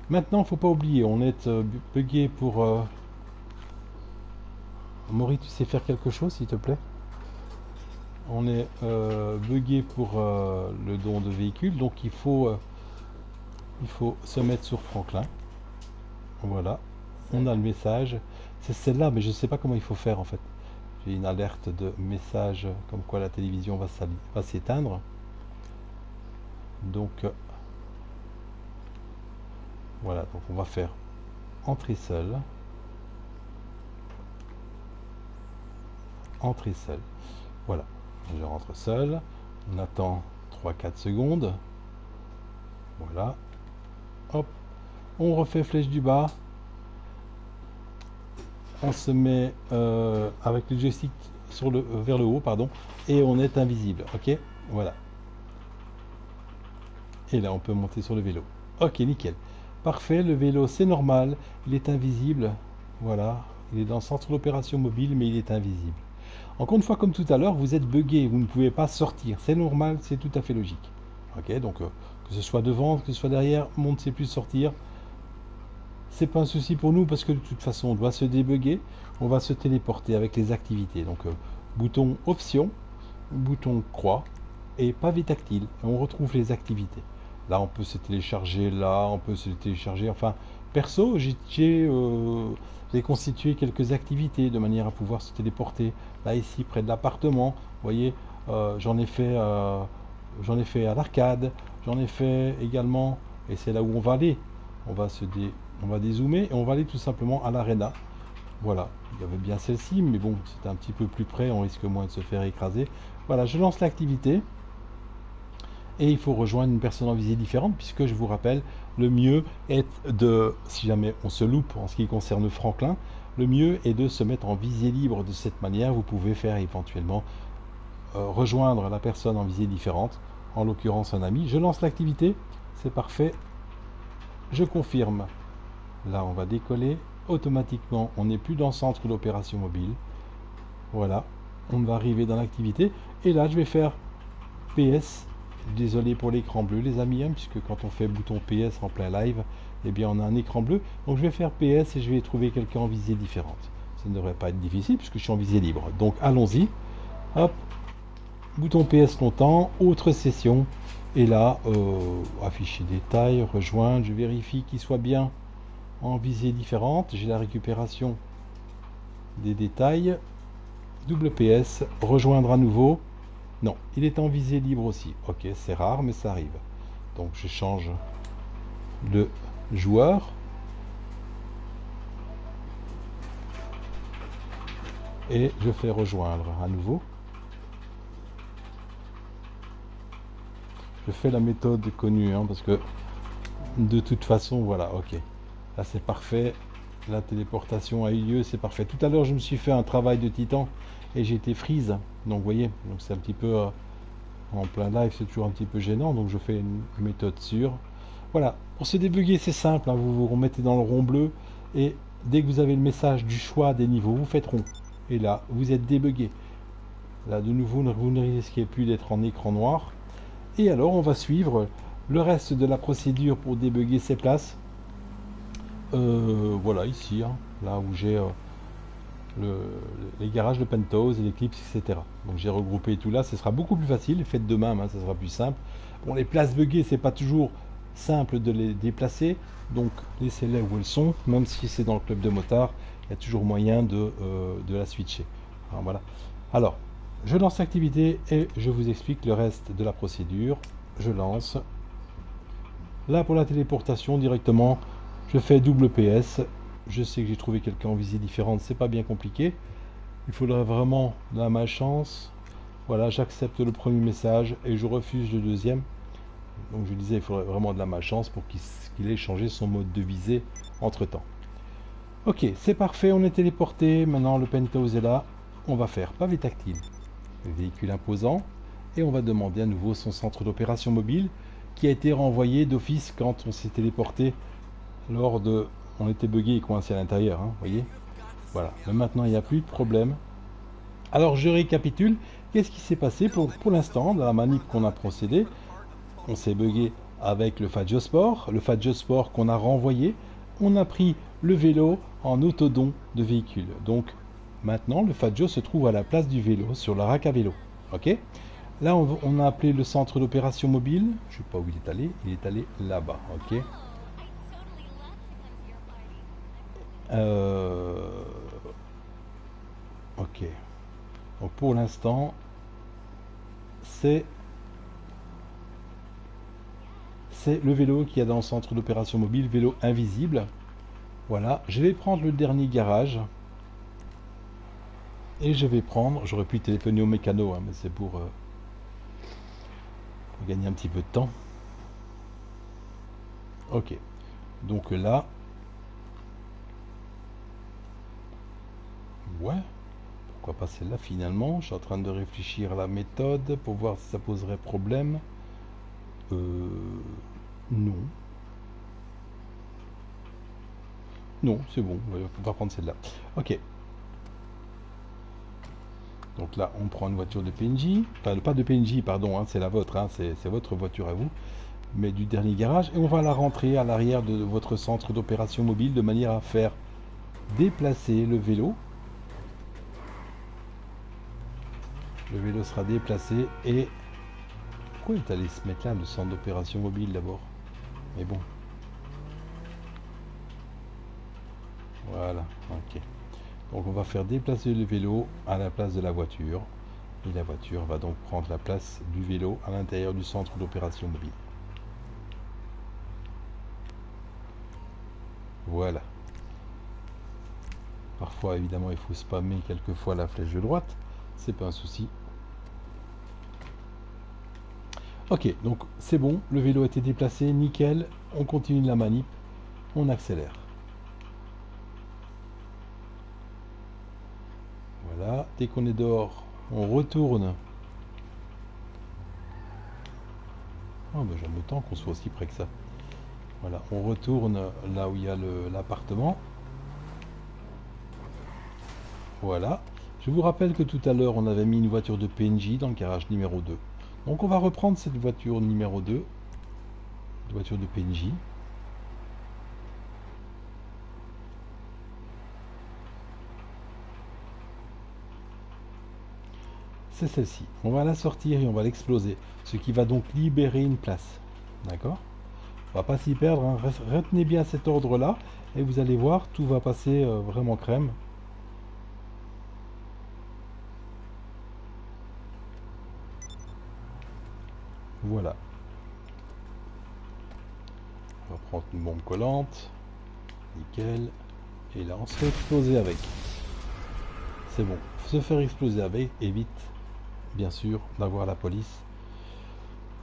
Maintenant, il ne faut pas oublier, on est bugué pour... Maury, tu sais faire quelque chose, s'il te plaît? On est bugué pour le don de véhicule, donc il faut se mettre sur Franklin. Voilà. On a le message, c'est celle-là, mais je ne sais pas comment il faut faire en fait. J'ai une alerte de message comme quoi la télévision va s'éteindre. Donc voilà, donc on va faire entrer seul, voilà, je rentre seul, on attend 3-4 secondes, voilà, hop, on refait flèche du bas. On se met avec le joystick sur vers le haut, pardon, et on est invisible. Ok, voilà. Et là, on peut monter sur le vélo. Ok, nickel. Parfait, le vélo, c'est normal. Il est invisible. Voilà, il est dans le centre d'opération mobile, mais il est invisible. Encore une fois, comme tout à l'heure, vous êtes buggé, vous ne pouvez pas sortir. C'est normal, c'est tout à fait logique. Ok, donc que ce soit devant, que ce soit derrière, on ne sait plus sortir. c'est pas un souci pour nous parce que de toute façon on doit se débugger, on va se téléporter avec les activités. Donc bouton option, bouton croix et pavé tactile, et on retrouve les activités. Là on peut se télécharger, là on peut se télécharger, enfin perso j'ai constitué quelques activités de manière à pouvoir se téléporter. Là ici près de l'appartement, vous voyez, j'en ai fait à l'arcade, j'en ai fait également, et c'est là où on va aller, on va dézoomer et on va aller tout simplement à l'arena. Voilà, il y avait bien celle-ci, mais bon, c'était un petit peu plus près, on risque moins de se faire écraser. Voilà, je lance l'activité et il faut rejoindre une personne en visée différente, puisque je vous rappelle, le mieux est de, si jamais on se loupe en ce qui concerne Franklin, le mieux est de se mettre en visée libre. De cette manière, vous pouvez faire éventuellement rejoindre la personne en visée différente, en l'occurrence un ami. Je lance l'activité, c'est parfait, je confirme. Là, on va décoller. Automatiquement, on n'est plus dans le centre d'opération mobile. Voilà, on va arriver dans l'activité. Et là, je vais faire PS. Désolé pour l'écran bleu, les amis, hein, puisque quand on fait bouton PS en plein live, eh bien, on a un écran bleu. Donc, je vais faire PS et je vais trouver quelqu'un en visée différente. Ça ne devrait pas être difficile puisque je suis en visée libre. Donc, allons-y. Hop, bouton PS longtemps, autre session. Et là, afficher détails, rejoindre, je vérifie qu'il soit bien en visée différente. J'ai la récupération des détails. Double PS, rejoindre à nouveau. Non, il est en visée libre aussi. Ok, c'est rare, mais ça arrive. Donc je change de joueur. Et je fais rejoindre à nouveau. Je fais la méthode connue, hein, parce que de toute façon, voilà, ok. Là, c'est parfait. La téléportation a eu lieu, c'est parfait. Tout à l'heure, je me suis fait un travail de titan et j'ai été freeze. Donc, vous voyez, c'est un petit peu en plein live, c'est toujours un petit peu gênant. Donc, je fais une méthode sûre. Voilà, pour se débugger, c'est simple. Hein. Vous vous remettez dans le rond bleu et dès que vous avez le message du choix des niveaux, vous faites rond. Et là, vous êtes débugué. Là, de nouveau, vous ne risquez plus d'être en écran noir. Et alors, on va suivre le reste de la procédure pour débugger ces places. Voilà, ici, hein, là où j'ai les garages de Penthouse et l'Eclipse, etc. Donc j'ai regroupé tout là, ce sera beaucoup plus facile, faites de même, hein, ça sera plus simple. Bon, les places buggées, c'est pas toujours simple de les déplacer, donc laissez-les où elles sont, même si c'est dans le club de motards, il y a toujours moyen de la switcher. Alors, voilà. Alors, je lance l'activité et je vous explique le reste de la procédure. Je lance. Là, pour la téléportation, directement, je fais double PS. Je sais que j'ai trouvé quelqu'un en visée différente, c'est pas bien compliqué. Il faudrait vraiment la malchance. Voilà, j'accepte le premier message et je refuse le deuxième. Donc je disais, il faudrait vraiment de la malchance pour qu'il ait changé son mode de visée entre temps. Ok, c'est parfait, on est téléporté. Maintenant le Penthouse est là. On va faire pavé tactile, véhicule imposant, et on va demander à nouveau son centre d'opération mobile qui a été renvoyé d'office quand on s'est téléporté. Lors de, on était bugué et coincé à l'intérieur, hein, voyez. Voilà. Mais maintenant, il n'y a plus de problème. Alors, je récapitule. Qu'est-ce qui s'est passé pour l'instant dans la manip qu'on a procédé? On s'est bugué avec le Faggio Sport, qu'on a renvoyé. On a pris le vélo en autodon de véhicule. Donc, maintenant, le Faggio se trouve à la place du vélo sur la rack à vélo. Ok. Là, on a appelé le centre d'opération mobile. Je ne sais pas où il est allé. Il est allé là-bas. Ok. Ok, donc pour l'instant c'est le vélo qui est dans le centre d'opération mobile, vélo invisible. Voilà, je vais prendre le dernier garage et je vais prendre, j'aurais pu téléphoner au mécano, hein, mais c'est pour gagner un petit peu de temps. Ok, donc là. Ouais, pourquoi pas celle-là finalement. Je suis en train de réfléchir à la méthode pour voir si ça poserait problème. Non. Non, c'est bon, on va pouvoir prendre celle-là. Ok. Donc là, on prend une voiture de PNJ. Enfin, pas de PNJ, pardon, hein, c'est la vôtre, hein, c'est votre voiture à vous. mais du dernier garage, et on va la rentrer à l'arrière de votre centre d'opération mobile de manière à faire déplacer le vélo. Le vélo sera déplacé et... Pourquoi il est allé se mettre là, le centre d'opération mobile d'abord? Mais bon. Voilà, ok. Donc on va faire déplacer le vélo à la place de la voiture. Et la voiture va donc prendre la place du vélo à l'intérieur du centre d'opération mobile. Voilà. Parfois, évidemment, il faut spammer quelquefois la flèche de droite. C'est pas un souci. Ok, donc c'est bon. Le vélo a été déplacé. Nickel. On continue la manip. On accélère. Voilà. Dès qu'on est dehors, on retourne. Oh, ben, j'aime autant qu'on soit aussi près que ça. Voilà, on retourne là où il y a l'appartement. Voilà. Je vous rappelle que tout à l'heure, on avait mis une voiture de PNJ dans le garage numéro 2. Donc, on va reprendre cette voiture numéro 2. Une voiture de PNJ. C'est celle-ci. On va la sortir et on va l'exploser. Ce qui va donc libérer une place. D'accord ? On va pas s'y perdre, hein. Retenez bien cet ordre là et vous allez voir, tout va passer vraiment crème. Voilà, on va prendre une bombe collante, nickel, et là on se fait exploser avec. C'est bon, se faire exploser avec évite bien sûr d'avoir la police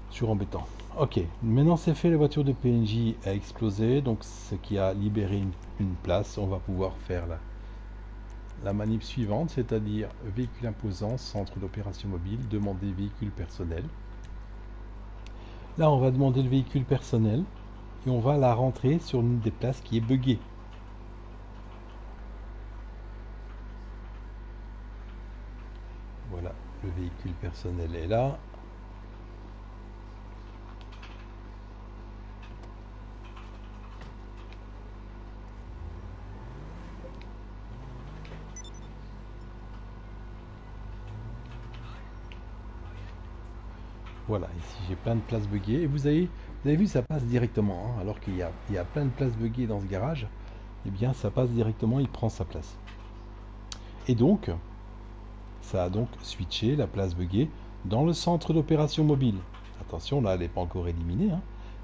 sur embêtant. Ok, maintenant c'est fait, la voiture de PNJ a explosé, donc ce qui a libéré une place. On va pouvoir faire la manip suivante, c'est-à-dire véhicule imposant, centre d'opération mobile, demander véhicule personnel. Là on va demander le véhicule personnel et on va la rentrer sur une des places qui est buggée. Voilà, le véhicule personnel est là. Voilà, ici j'ai plein de places buggées et vous avez vu, ça passe directement, hein, alors qu'il y a plein de places buggées dans ce garage. Et eh bien ça passe directement, il prend sa place. Et donc, ça a donc switché la place buggée dans le centre d'opération mobile. Attention, là elle n'est pas encore éliminée, hein,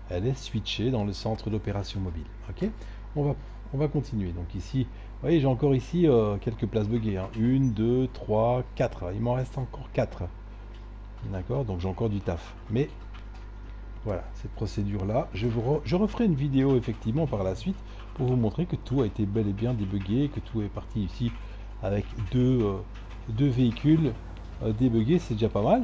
elle est switchée dans le centre d'opération mobile. Ok, on va continuer. Donc ici, vous voyez, j'ai encore ici quelques places buggées. Hein. 1, 2, 3, 4. Il m'en reste encore 4. D'accord, donc j'ai encore du taf. Mais voilà, cette procédure-là, je referai une vidéo effectivement par la suite pour vous montrer que tout a été bel et bien débugué, que tout est parti ici avec deux véhicules débugués, c'est déjà pas mal.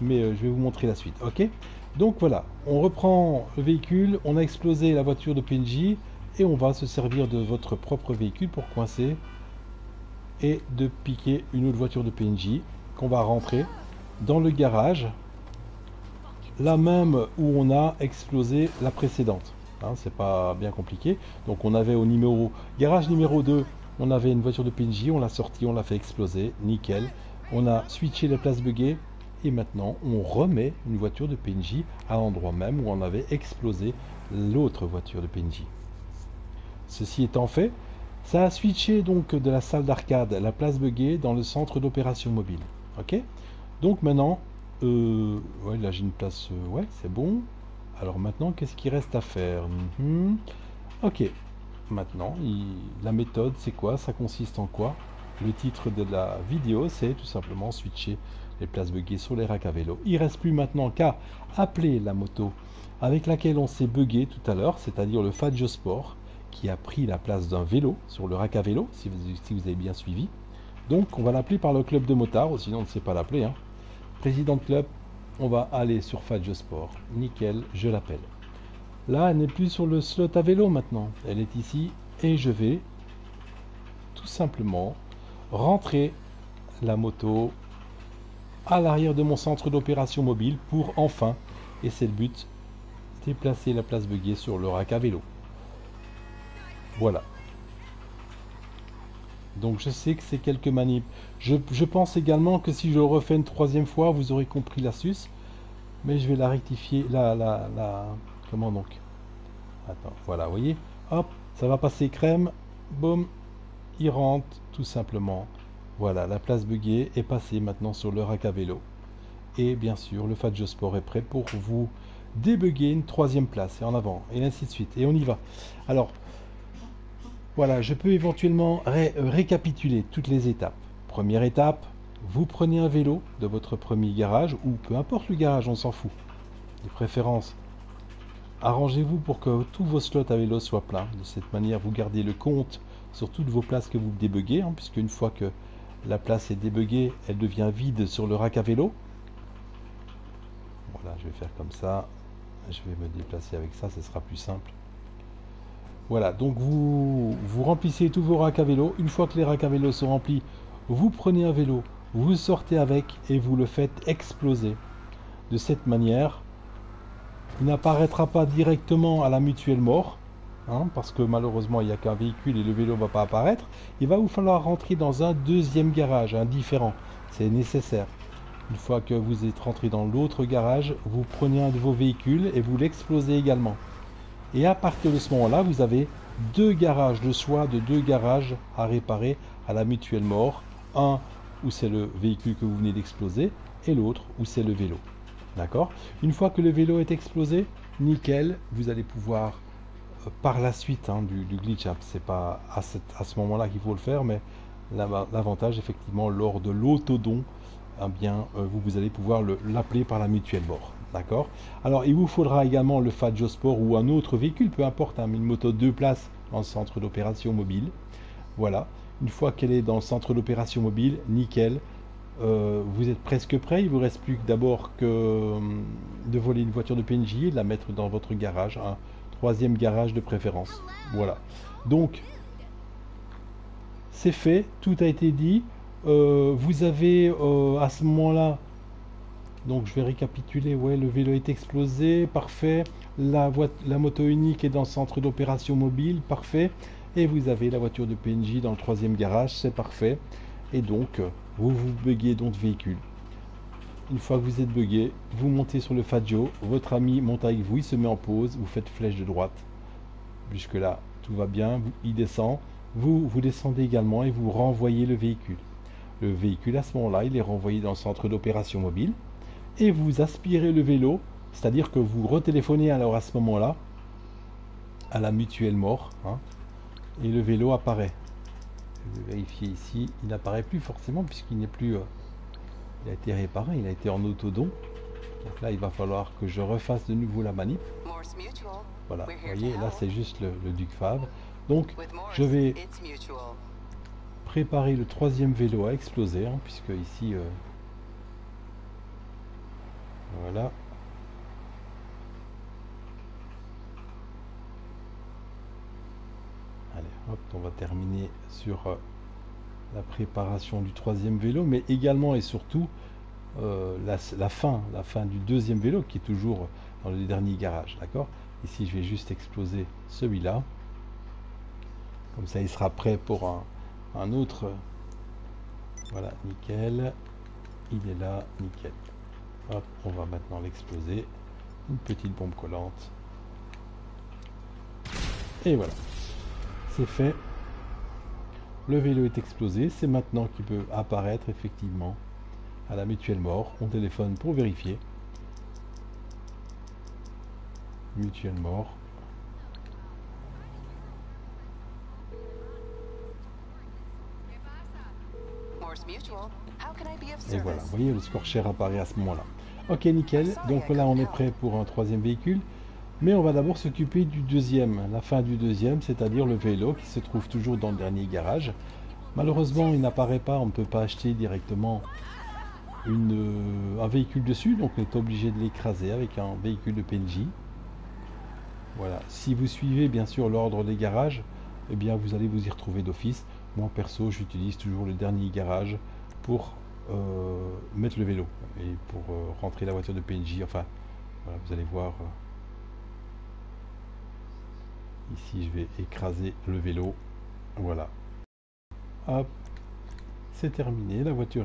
Mais je vais vous montrer la suite, ok? Donc voilà, on reprend le véhicule, on a explosé la voiture de PNJ et on va se servir de votre propre véhicule pour coincer et de piquer une autre voiture de PNJ qu'on va rentrer dans le garage, là même où on a explosé la précédente, hein, c'est pas bien compliqué. Donc on avait au garage numéro 2, on avait une voiture de PNJ, on l'a sortie, on l'a fait exploser, nickel, on a switché les places buggées et maintenant on remet une voiture de PNJ à l'endroit même où on avait explosé l'autre voiture de PNJ. Ceci étant fait, ça a switché donc de la salle d'arcade, la place buggée, dans le centre d'opération mobile, ok? Donc maintenant, ouais, là j'ai une place, ouais, c'est bon. Alors maintenant, qu'est-ce qu'il reste à faire? Ok, maintenant, la méthode, c'est quoi? Ça consiste en quoi? Le titre de la vidéo, c'est tout simplement switcher les places buggées sur les racks à vélo. Il ne reste plus maintenant qu'à appeler la moto avec laquelle on s'est buggé tout à l'heure, c'est-à-dire le Faggio Sport, qui a pris la place d'un vélo sur le rack à vélo, si vous avez bien suivi. Donc on va l'appeler par le club de motards, sinon on ne sait pas l'appeler, hein. Président de club, on va aller sur Faggio Sport. Nickel, je l'appelle. Là, elle n'est plus sur le slot à vélo maintenant. Elle est ici et je vais tout simplement rentrer la moto à l'arrière de mon centre d'opération mobile pour enfin, et c'est le but, déplacer la place buggée sur le rack à vélo. Voilà. Donc je sais que c'est quelques manips. Je pense également que si je le refais une troisième fois, vous aurez compris l'astuce. Mais je vais la rectifier. Comment donc? Attends, voilà, vous voyez. Hop, ça va passer crème. Boum. Il rentre, tout simplement. Voilà, la place buggée est passée maintenant sur le rack à vélo. Et bien sûr, le Faggio Sport est prêt pour vous débugger une troisième place. Et en avant, et ainsi de suite. Et on y va. Alors... voilà, je peux éventuellement récapituler toutes les étapes. Première étape, vous prenez un vélo de votre premier garage, ou peu importe le garage, on s'en fout. De préférence, arrangez-vous pour que tous vos slots à vélo soient pleins. De cette manière, vous gardez le compte sur toutes vos places que vous débuguez, hein, puisque une fois que la place est débuguée, elle devient vide sur le rack à vélo. Voilà, je vais faire comme ça. Je vais me déplacer avec ça, ce sera plus simple. Voilà, donc vous remplissez tous vos racks à vélo. Une fois que les racks à vélo sont remplis, vous prenez un vélo, vous sortez avec et vous le faites exploser. De cette manière, il n'apparaîtra pas directement à la Mutuelle Mort, hein, parce que malheureusement il n'y a qu'un véhicule et le vélo ne va pas apparaître. Il va vous falloir rentrer dans un deuxième garage, un différent, c'est nécessaire. Une fois que vous êtes rentré dans l'autre garage, vous prenez un de vos véhicules et vous l'explosez également. Et à partir de ce moment-là, vous avez deux garages, le choix de deux garages à réparer à la Mutuelle Mort. Un où c'est le véhicule que vous venez d'exploser et l'autre où c'est le vélo. D'accord? Une fois que le vélo est explosé, nickel, vous allez pouvoir, par la suite hein, du glitch, hein, c'est pas à ce moment-là qu'il faut le faire, mais l'avantage, effectivement, lors de l'autodon, eh bien, vous allez pouvoir l'appeler par la Mutuelle Mort. D'accord. Alors, il vous faudra également le Faggio Sport ou un autre véhicule, peu importe, hein, une moto 2 places dans le centre d'opération mobile. Voilà. Une fois qu'elle est dans le centre d'opération mobile, nickel. Vous êtes presque prêt. Il vous reste plus que d'abord que de voler une voiture de PNJ et de la mettre dans votre garage, un troisième garage de préférence. Voilà. Donc, c'est fait. Tout a été dit. Vous avez à ce moment-là. Donc je vais récapituler, ouais, le vélo est explosé, parfait, la moto unique est dans le centre d'opération mobile, parfait, et vous avez la voiture de PNJ dans le troisième garage, c'est parfait, et donc vous buguez dans le véhicule. Une fois que vous êtes bugué, vous montez sur le Faggio, votre ami monte avec vous, il se met en pause, vous faites flèche de droite, jusque là tout va bien, il descend, vous descendez également et vous renvoyez le véhicule. Le véhicule à ce moment-là, il est renvoyé dans le centre d'opération mobile. Et vous aspirez le vélo, c'est-à-dire que vous retéléphonez alors à ce moment-là à la Mutuelle Mort, hein, et le vélo apparaît. Je vais vérifier ici, il n'apparaît plus forcément puisqu'il n'est plus... il a été réparé, il a été en autodon. Donc là, il va falloir que je refasse de nouveau la manip. Voilà, vous voyez, là c'est juste le Duke Fav. Donc, je vais préparer le troisième vélo à exploser, hein, puisque ici... voilà. Allez, hop, on va terminer sur la préparation du troisième vélo, mais également et surtout la fin du deuxième vélo qui est toujours dans le dernier garage, d'accord? Ici, je vais juste exploser celui-là. Comme ça, il sera prêt pour un autre. Voilà, nickel. Il est là, nickel. Hop, on va maintenant l'exploser. Une petite bombe collante. Et voilà. C'est fait. Le vélo est explosé. C'est maintenant qu'il peut apparaître effectivement à la Mutuelle Mort. On téléphone pour vérifier. Mutuelle Mort. Et voilà, vous voyez, le Scorcher apparaît à ce moment-là. Ok, nickel. Donc là, on est prêt pour un troisième véhicule. Mais on va d'abord s'occuper du deuxième, la fin du deuxième, c'est-à-dire le vélo qui se trouve toujours dans le dernier garage. Malheureusement, il n'apparaît pas, on ne peut pas acheter directement un véhicule dessus. Donc, on est obligé de l'écraser avec un véhicule de PNJ. Voilà. Si vous suivez, bien sûr, l'ordre des garages, eh bien, vous allez vous y retrouver d'office. Moi, perso, j'utilise toujours le dernier garage pour... mettre le vélo et pour rentrer la voiture de PNJ, enfin voilà, vous allez voir Ici, je vais écraser le vélo. Voilà. Hop. C'est terminé. La voiture,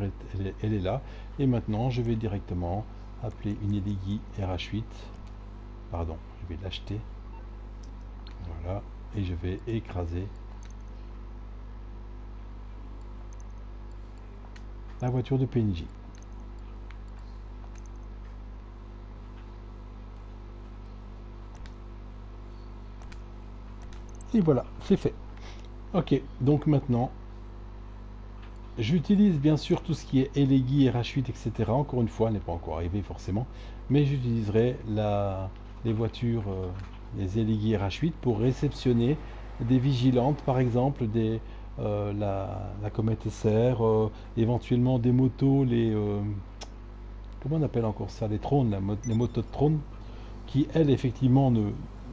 elle est là. Et maintenant, je vais directement appeler une Elegy RH8. Pardon, je vais l'acheter. Voilà. Et je vais écraser la voiture de PNJ. Et voilà, c'est fait. Ok, donc maintenant, j'utilise bien sûr tout ce qui est Elegy, RH8, etc. Encore une fois, elle n'est pas encore arrivée forcément, mais j'utiliserai les voitures, les Elegy RH8 pour réceptionner des vigilantes, par exemple, des la Comète SR, éventuellement des motos, les comment on appelle encore ça, les trônes, les motos de trônes, qui elles effectivement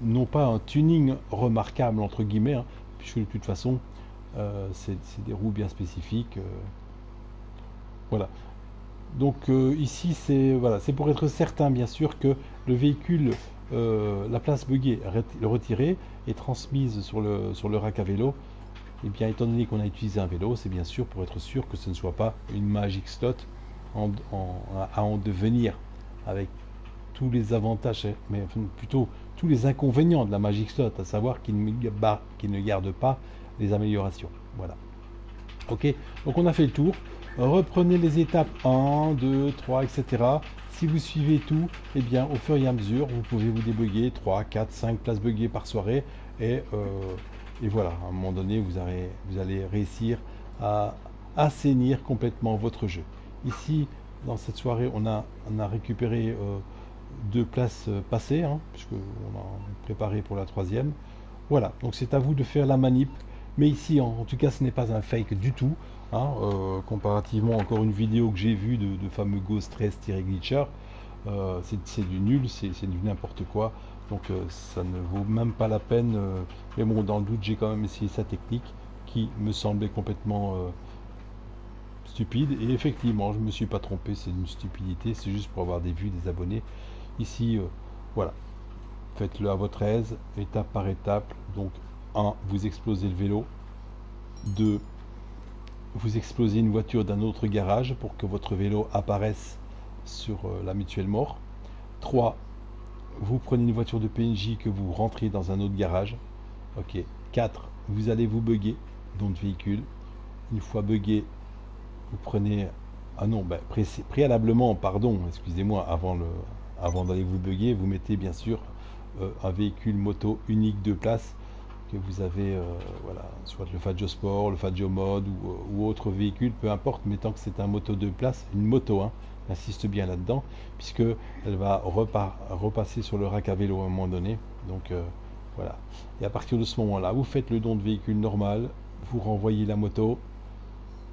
n'ont pas un tuning remarquable entre guillemets, hein, puisque de toute façon c'est des roues bien spécifiques, voilà. Donc ici c'est voilà, c'est pour être certain bien sûr que le véhicule, la place buggée retirée est transmise sur le rack à vélo. Et bien, étant donné qu'on a utilisé un vélo, c'est bien sûr pour être sûr que ce ne soit pas une magic slot à en devenir, avec tous les avantages, mais enfin, plutôt tous les inconvénients de la magic slot, à savoir qu'il ne garde pas les améliorations. Voilà. Ok, donc on a fait le tour. Reprenez les étapes 1, 2, 3, etc. Si vous suivez tout, et bien, au fur et à mesure, vous pouvez vous débugger 3, 4, 5 places buggées par soirée. Et voilà, à un moment donné, vous allez réussir à assainir complètement votre jeu. Ici, dans cette soirée, on a récupéré 2 places passées, hein, puisqu'on a préparé pour la 3e. Voilà, donc c'est à vous de faire la manip. Mais ici, en tout cas, ce n'est pas un fake du tout. Hein, comparativement, encore une vidéo que j'ai vue de fameux Ghost13-Bag Glitcher, c'est du nul, c'est du n'importe quoi. Donc ça ne vaut même pas la peine, mais bon, dans le doute, j'ai quand même essayé sa technique qui me semblait complètement stupide, et effectivement je me suis pas trompé, c'est une stupidité, c'est juste pour avoir des vues, des abonnés. Ici voilà, faites-le à votre aise, étape par étape. Donc 1, vous explosez le vélo. 2, vous explosez une voiture d'un autre garage pour que votre vélo apparaisse sur la Mutuelle Mort. 3, vous prenez une voiture de PNJ que vous rentrez dans un autre garage. Ok. 4, vous allez vous bugger dans le véhicule. Une fois buggé, vous prenez... Ah non, ben, préalablement, pardon, excusez-moi, avant d'aller vous bugger, vous mettez bien sûr un véhicule moto unique 2 places que vous avez, voilà, soit le Faggio Sport, le Faggio Mode ou autre véhicule, peu importe, mais tant que c'est un moto 2 places, une moto, hein, insiste bien là-dedans, puisque elle va repasser sur le rack à vélo à un moment donné. Donc voilà. Et à partir de ce moment-là, vous faites le don de véhicule normal, vous renvoyez la moto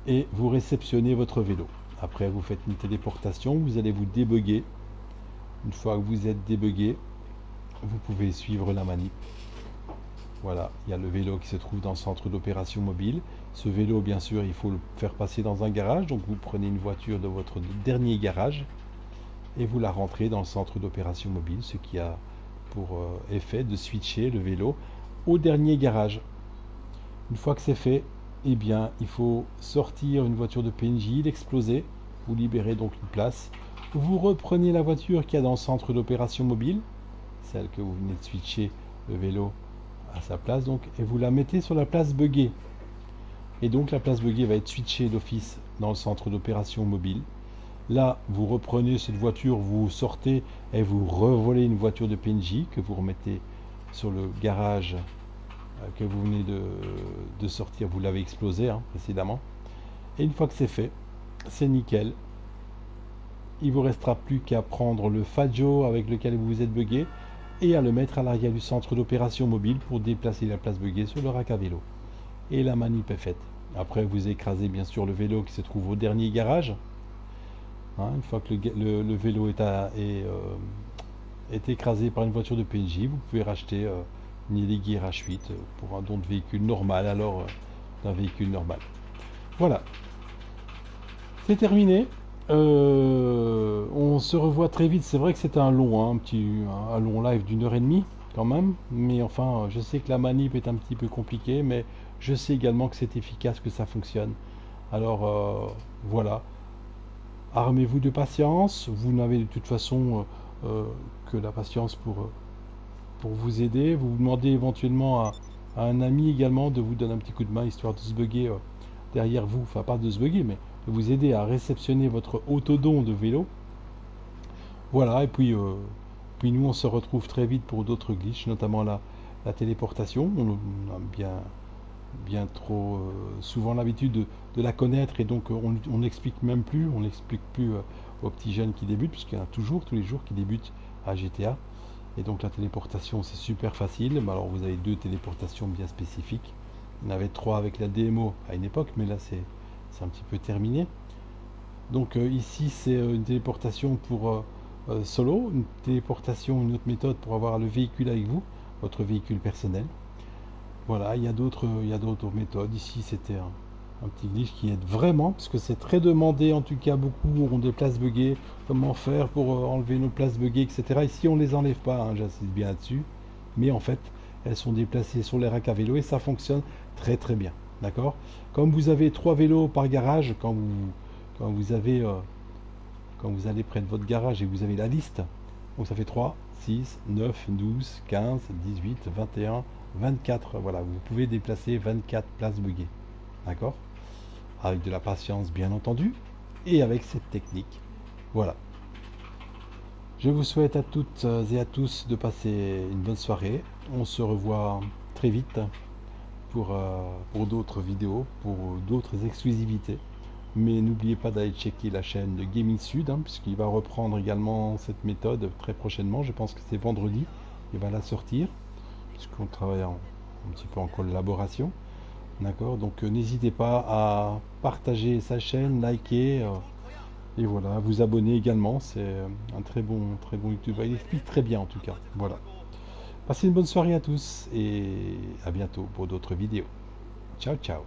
et vous réceptionnez votre vélo. Après, vous faites une téléportation, vous allez vous débugger. Une fois que vous êtes débugué, vous pouvez suivre la manip. Voilà, il y a le vélo qui se trouve dans le centre d'opération mobile. Ce vélo, bien sûr, il faut le faire passer dans un garage. Donc, vous prenez une voiture de votre dernier garage et vous la rentrez dans le centre d'opération mobile, ce qui a pour effet de switcher le vélo au dernier garage. Une fois que c'est fait, eh bien, il faut sortir une voiture de PNJ, l'exploser. Vous libérez donc une place. Vous reprenez la voiture qu'il y a dans le centre d'opération mobile, celle que vous venez de switcher le vélo à sa place, donc, et vous la mettez sur la place buggée. Et donc la place buggée va être switchée d'office dans le centre d'opération mobile. Là, vous reprenez cette voiture, vous sortez et vous revolez une voiture de PNJ que vous remettez sur le garage que vous venez de sortir. Vous l'avez explosé, hein, précédemment. Et une fois que c'est fait, c'est nickel. Il vous restera plus qu'à prendre le Faggio avec lequel vous vous êtes buggé et à le mettre à l'arrière du centre d'opération mobile pour déplacer la place buggée sur le rack à vélo. Et la manip est faite. Après, vous écrasez bien sûr le vélo qui se trouve au dernier garage. Hein, une fois que le vélo est écrasé par une voiture de PNJ, vous pouvez racheter une Elegy RH8 pour un don de véhicule normal, alors d'un véhicule normal. Voilà. C'est terminé. On se revoit très vite. C'est vrai que c'était un long live d'1h30, quand même, mais enfin je sais que la manip est un petit peu compliquée, mais je sais également que c'est efficace, que ça fonctionne. Alors voilà, armez-vous de patience, vous n'avez de toute façon que la patience pour vous aider. Vous demandez éventuellement à un ami également de vous donner un petit coup de main, histoire de se bugger derrière vous, enfin pas de se bugger, mais de vous aider à réceptionner votre autodon de vélo. Voilà, et puis, nous on se retrouve très vite pour d'autres glitches, notamment la téléportation. On a bien trop souvent l'habitude de la connaître, et donc on n'explique même plus, on n'explique plus aux petits jeunes qui débutent, puisqu'il y en a toujours, tous les jours, qui débutent à GTA. Et donc la téléportation, c'est super facile. Alors vous avez deux téléportations bien spécifiques. On avait trois avec la démo à une époque, mais là c'est un petit peu terminé. Donc ici c'est une téléportation pour solo, une téléportation, une autre méthode pour avoir le véhicule avec vous, votre véhicule personnel. Voilà, il y a d'autres méthodes. Ici c'était un petit glitch qui aide vraiment, parce que c'est très demandé, en tout cas beaucoup ont des places buggées. Comment faire pour enlever nos places buggées, etc. Ici on ne les enlève pas, hein, j'insiste bien là-dessus, mais en fait elles sont déplacées sur les racks à vélo et ça fonctionne très très bien, d'accord. Comme vous avez 3 vélos par garage, quand vous allez près de votre garage et vous avez la liste, donc ça fait 3, 6, 9, 12, 15, 18, 21, 24, voilà, vous pouvez déplacer 24 places buggées, d'accord, avec de la patience bien entendu, et avec cette technique. Voilà, je vous souhaite à toutes et à tous de passer une bonne soirée. On se revoit très vite pour d'autres vidéos, pour d'autres exclusivités, mais n'oubliez pas d'aller checker la chaîne de Gaming Sud, hein, puisqu'il va reprendre également cette méthode très prochainement. Je pense que c'est vendredi, il va la sortir, puisqu'on travaille un petit peu en collaboration. D'accord, donc n'hésitez pas à partager sa chaîne, liker, et voilà, vous abonner également, c'est un très bon youtubeur, il explique très bien en tout cas. Voilà, passez une bonne soirée à tous et à bientôt pour d'autres vidéos. Ciao ciao.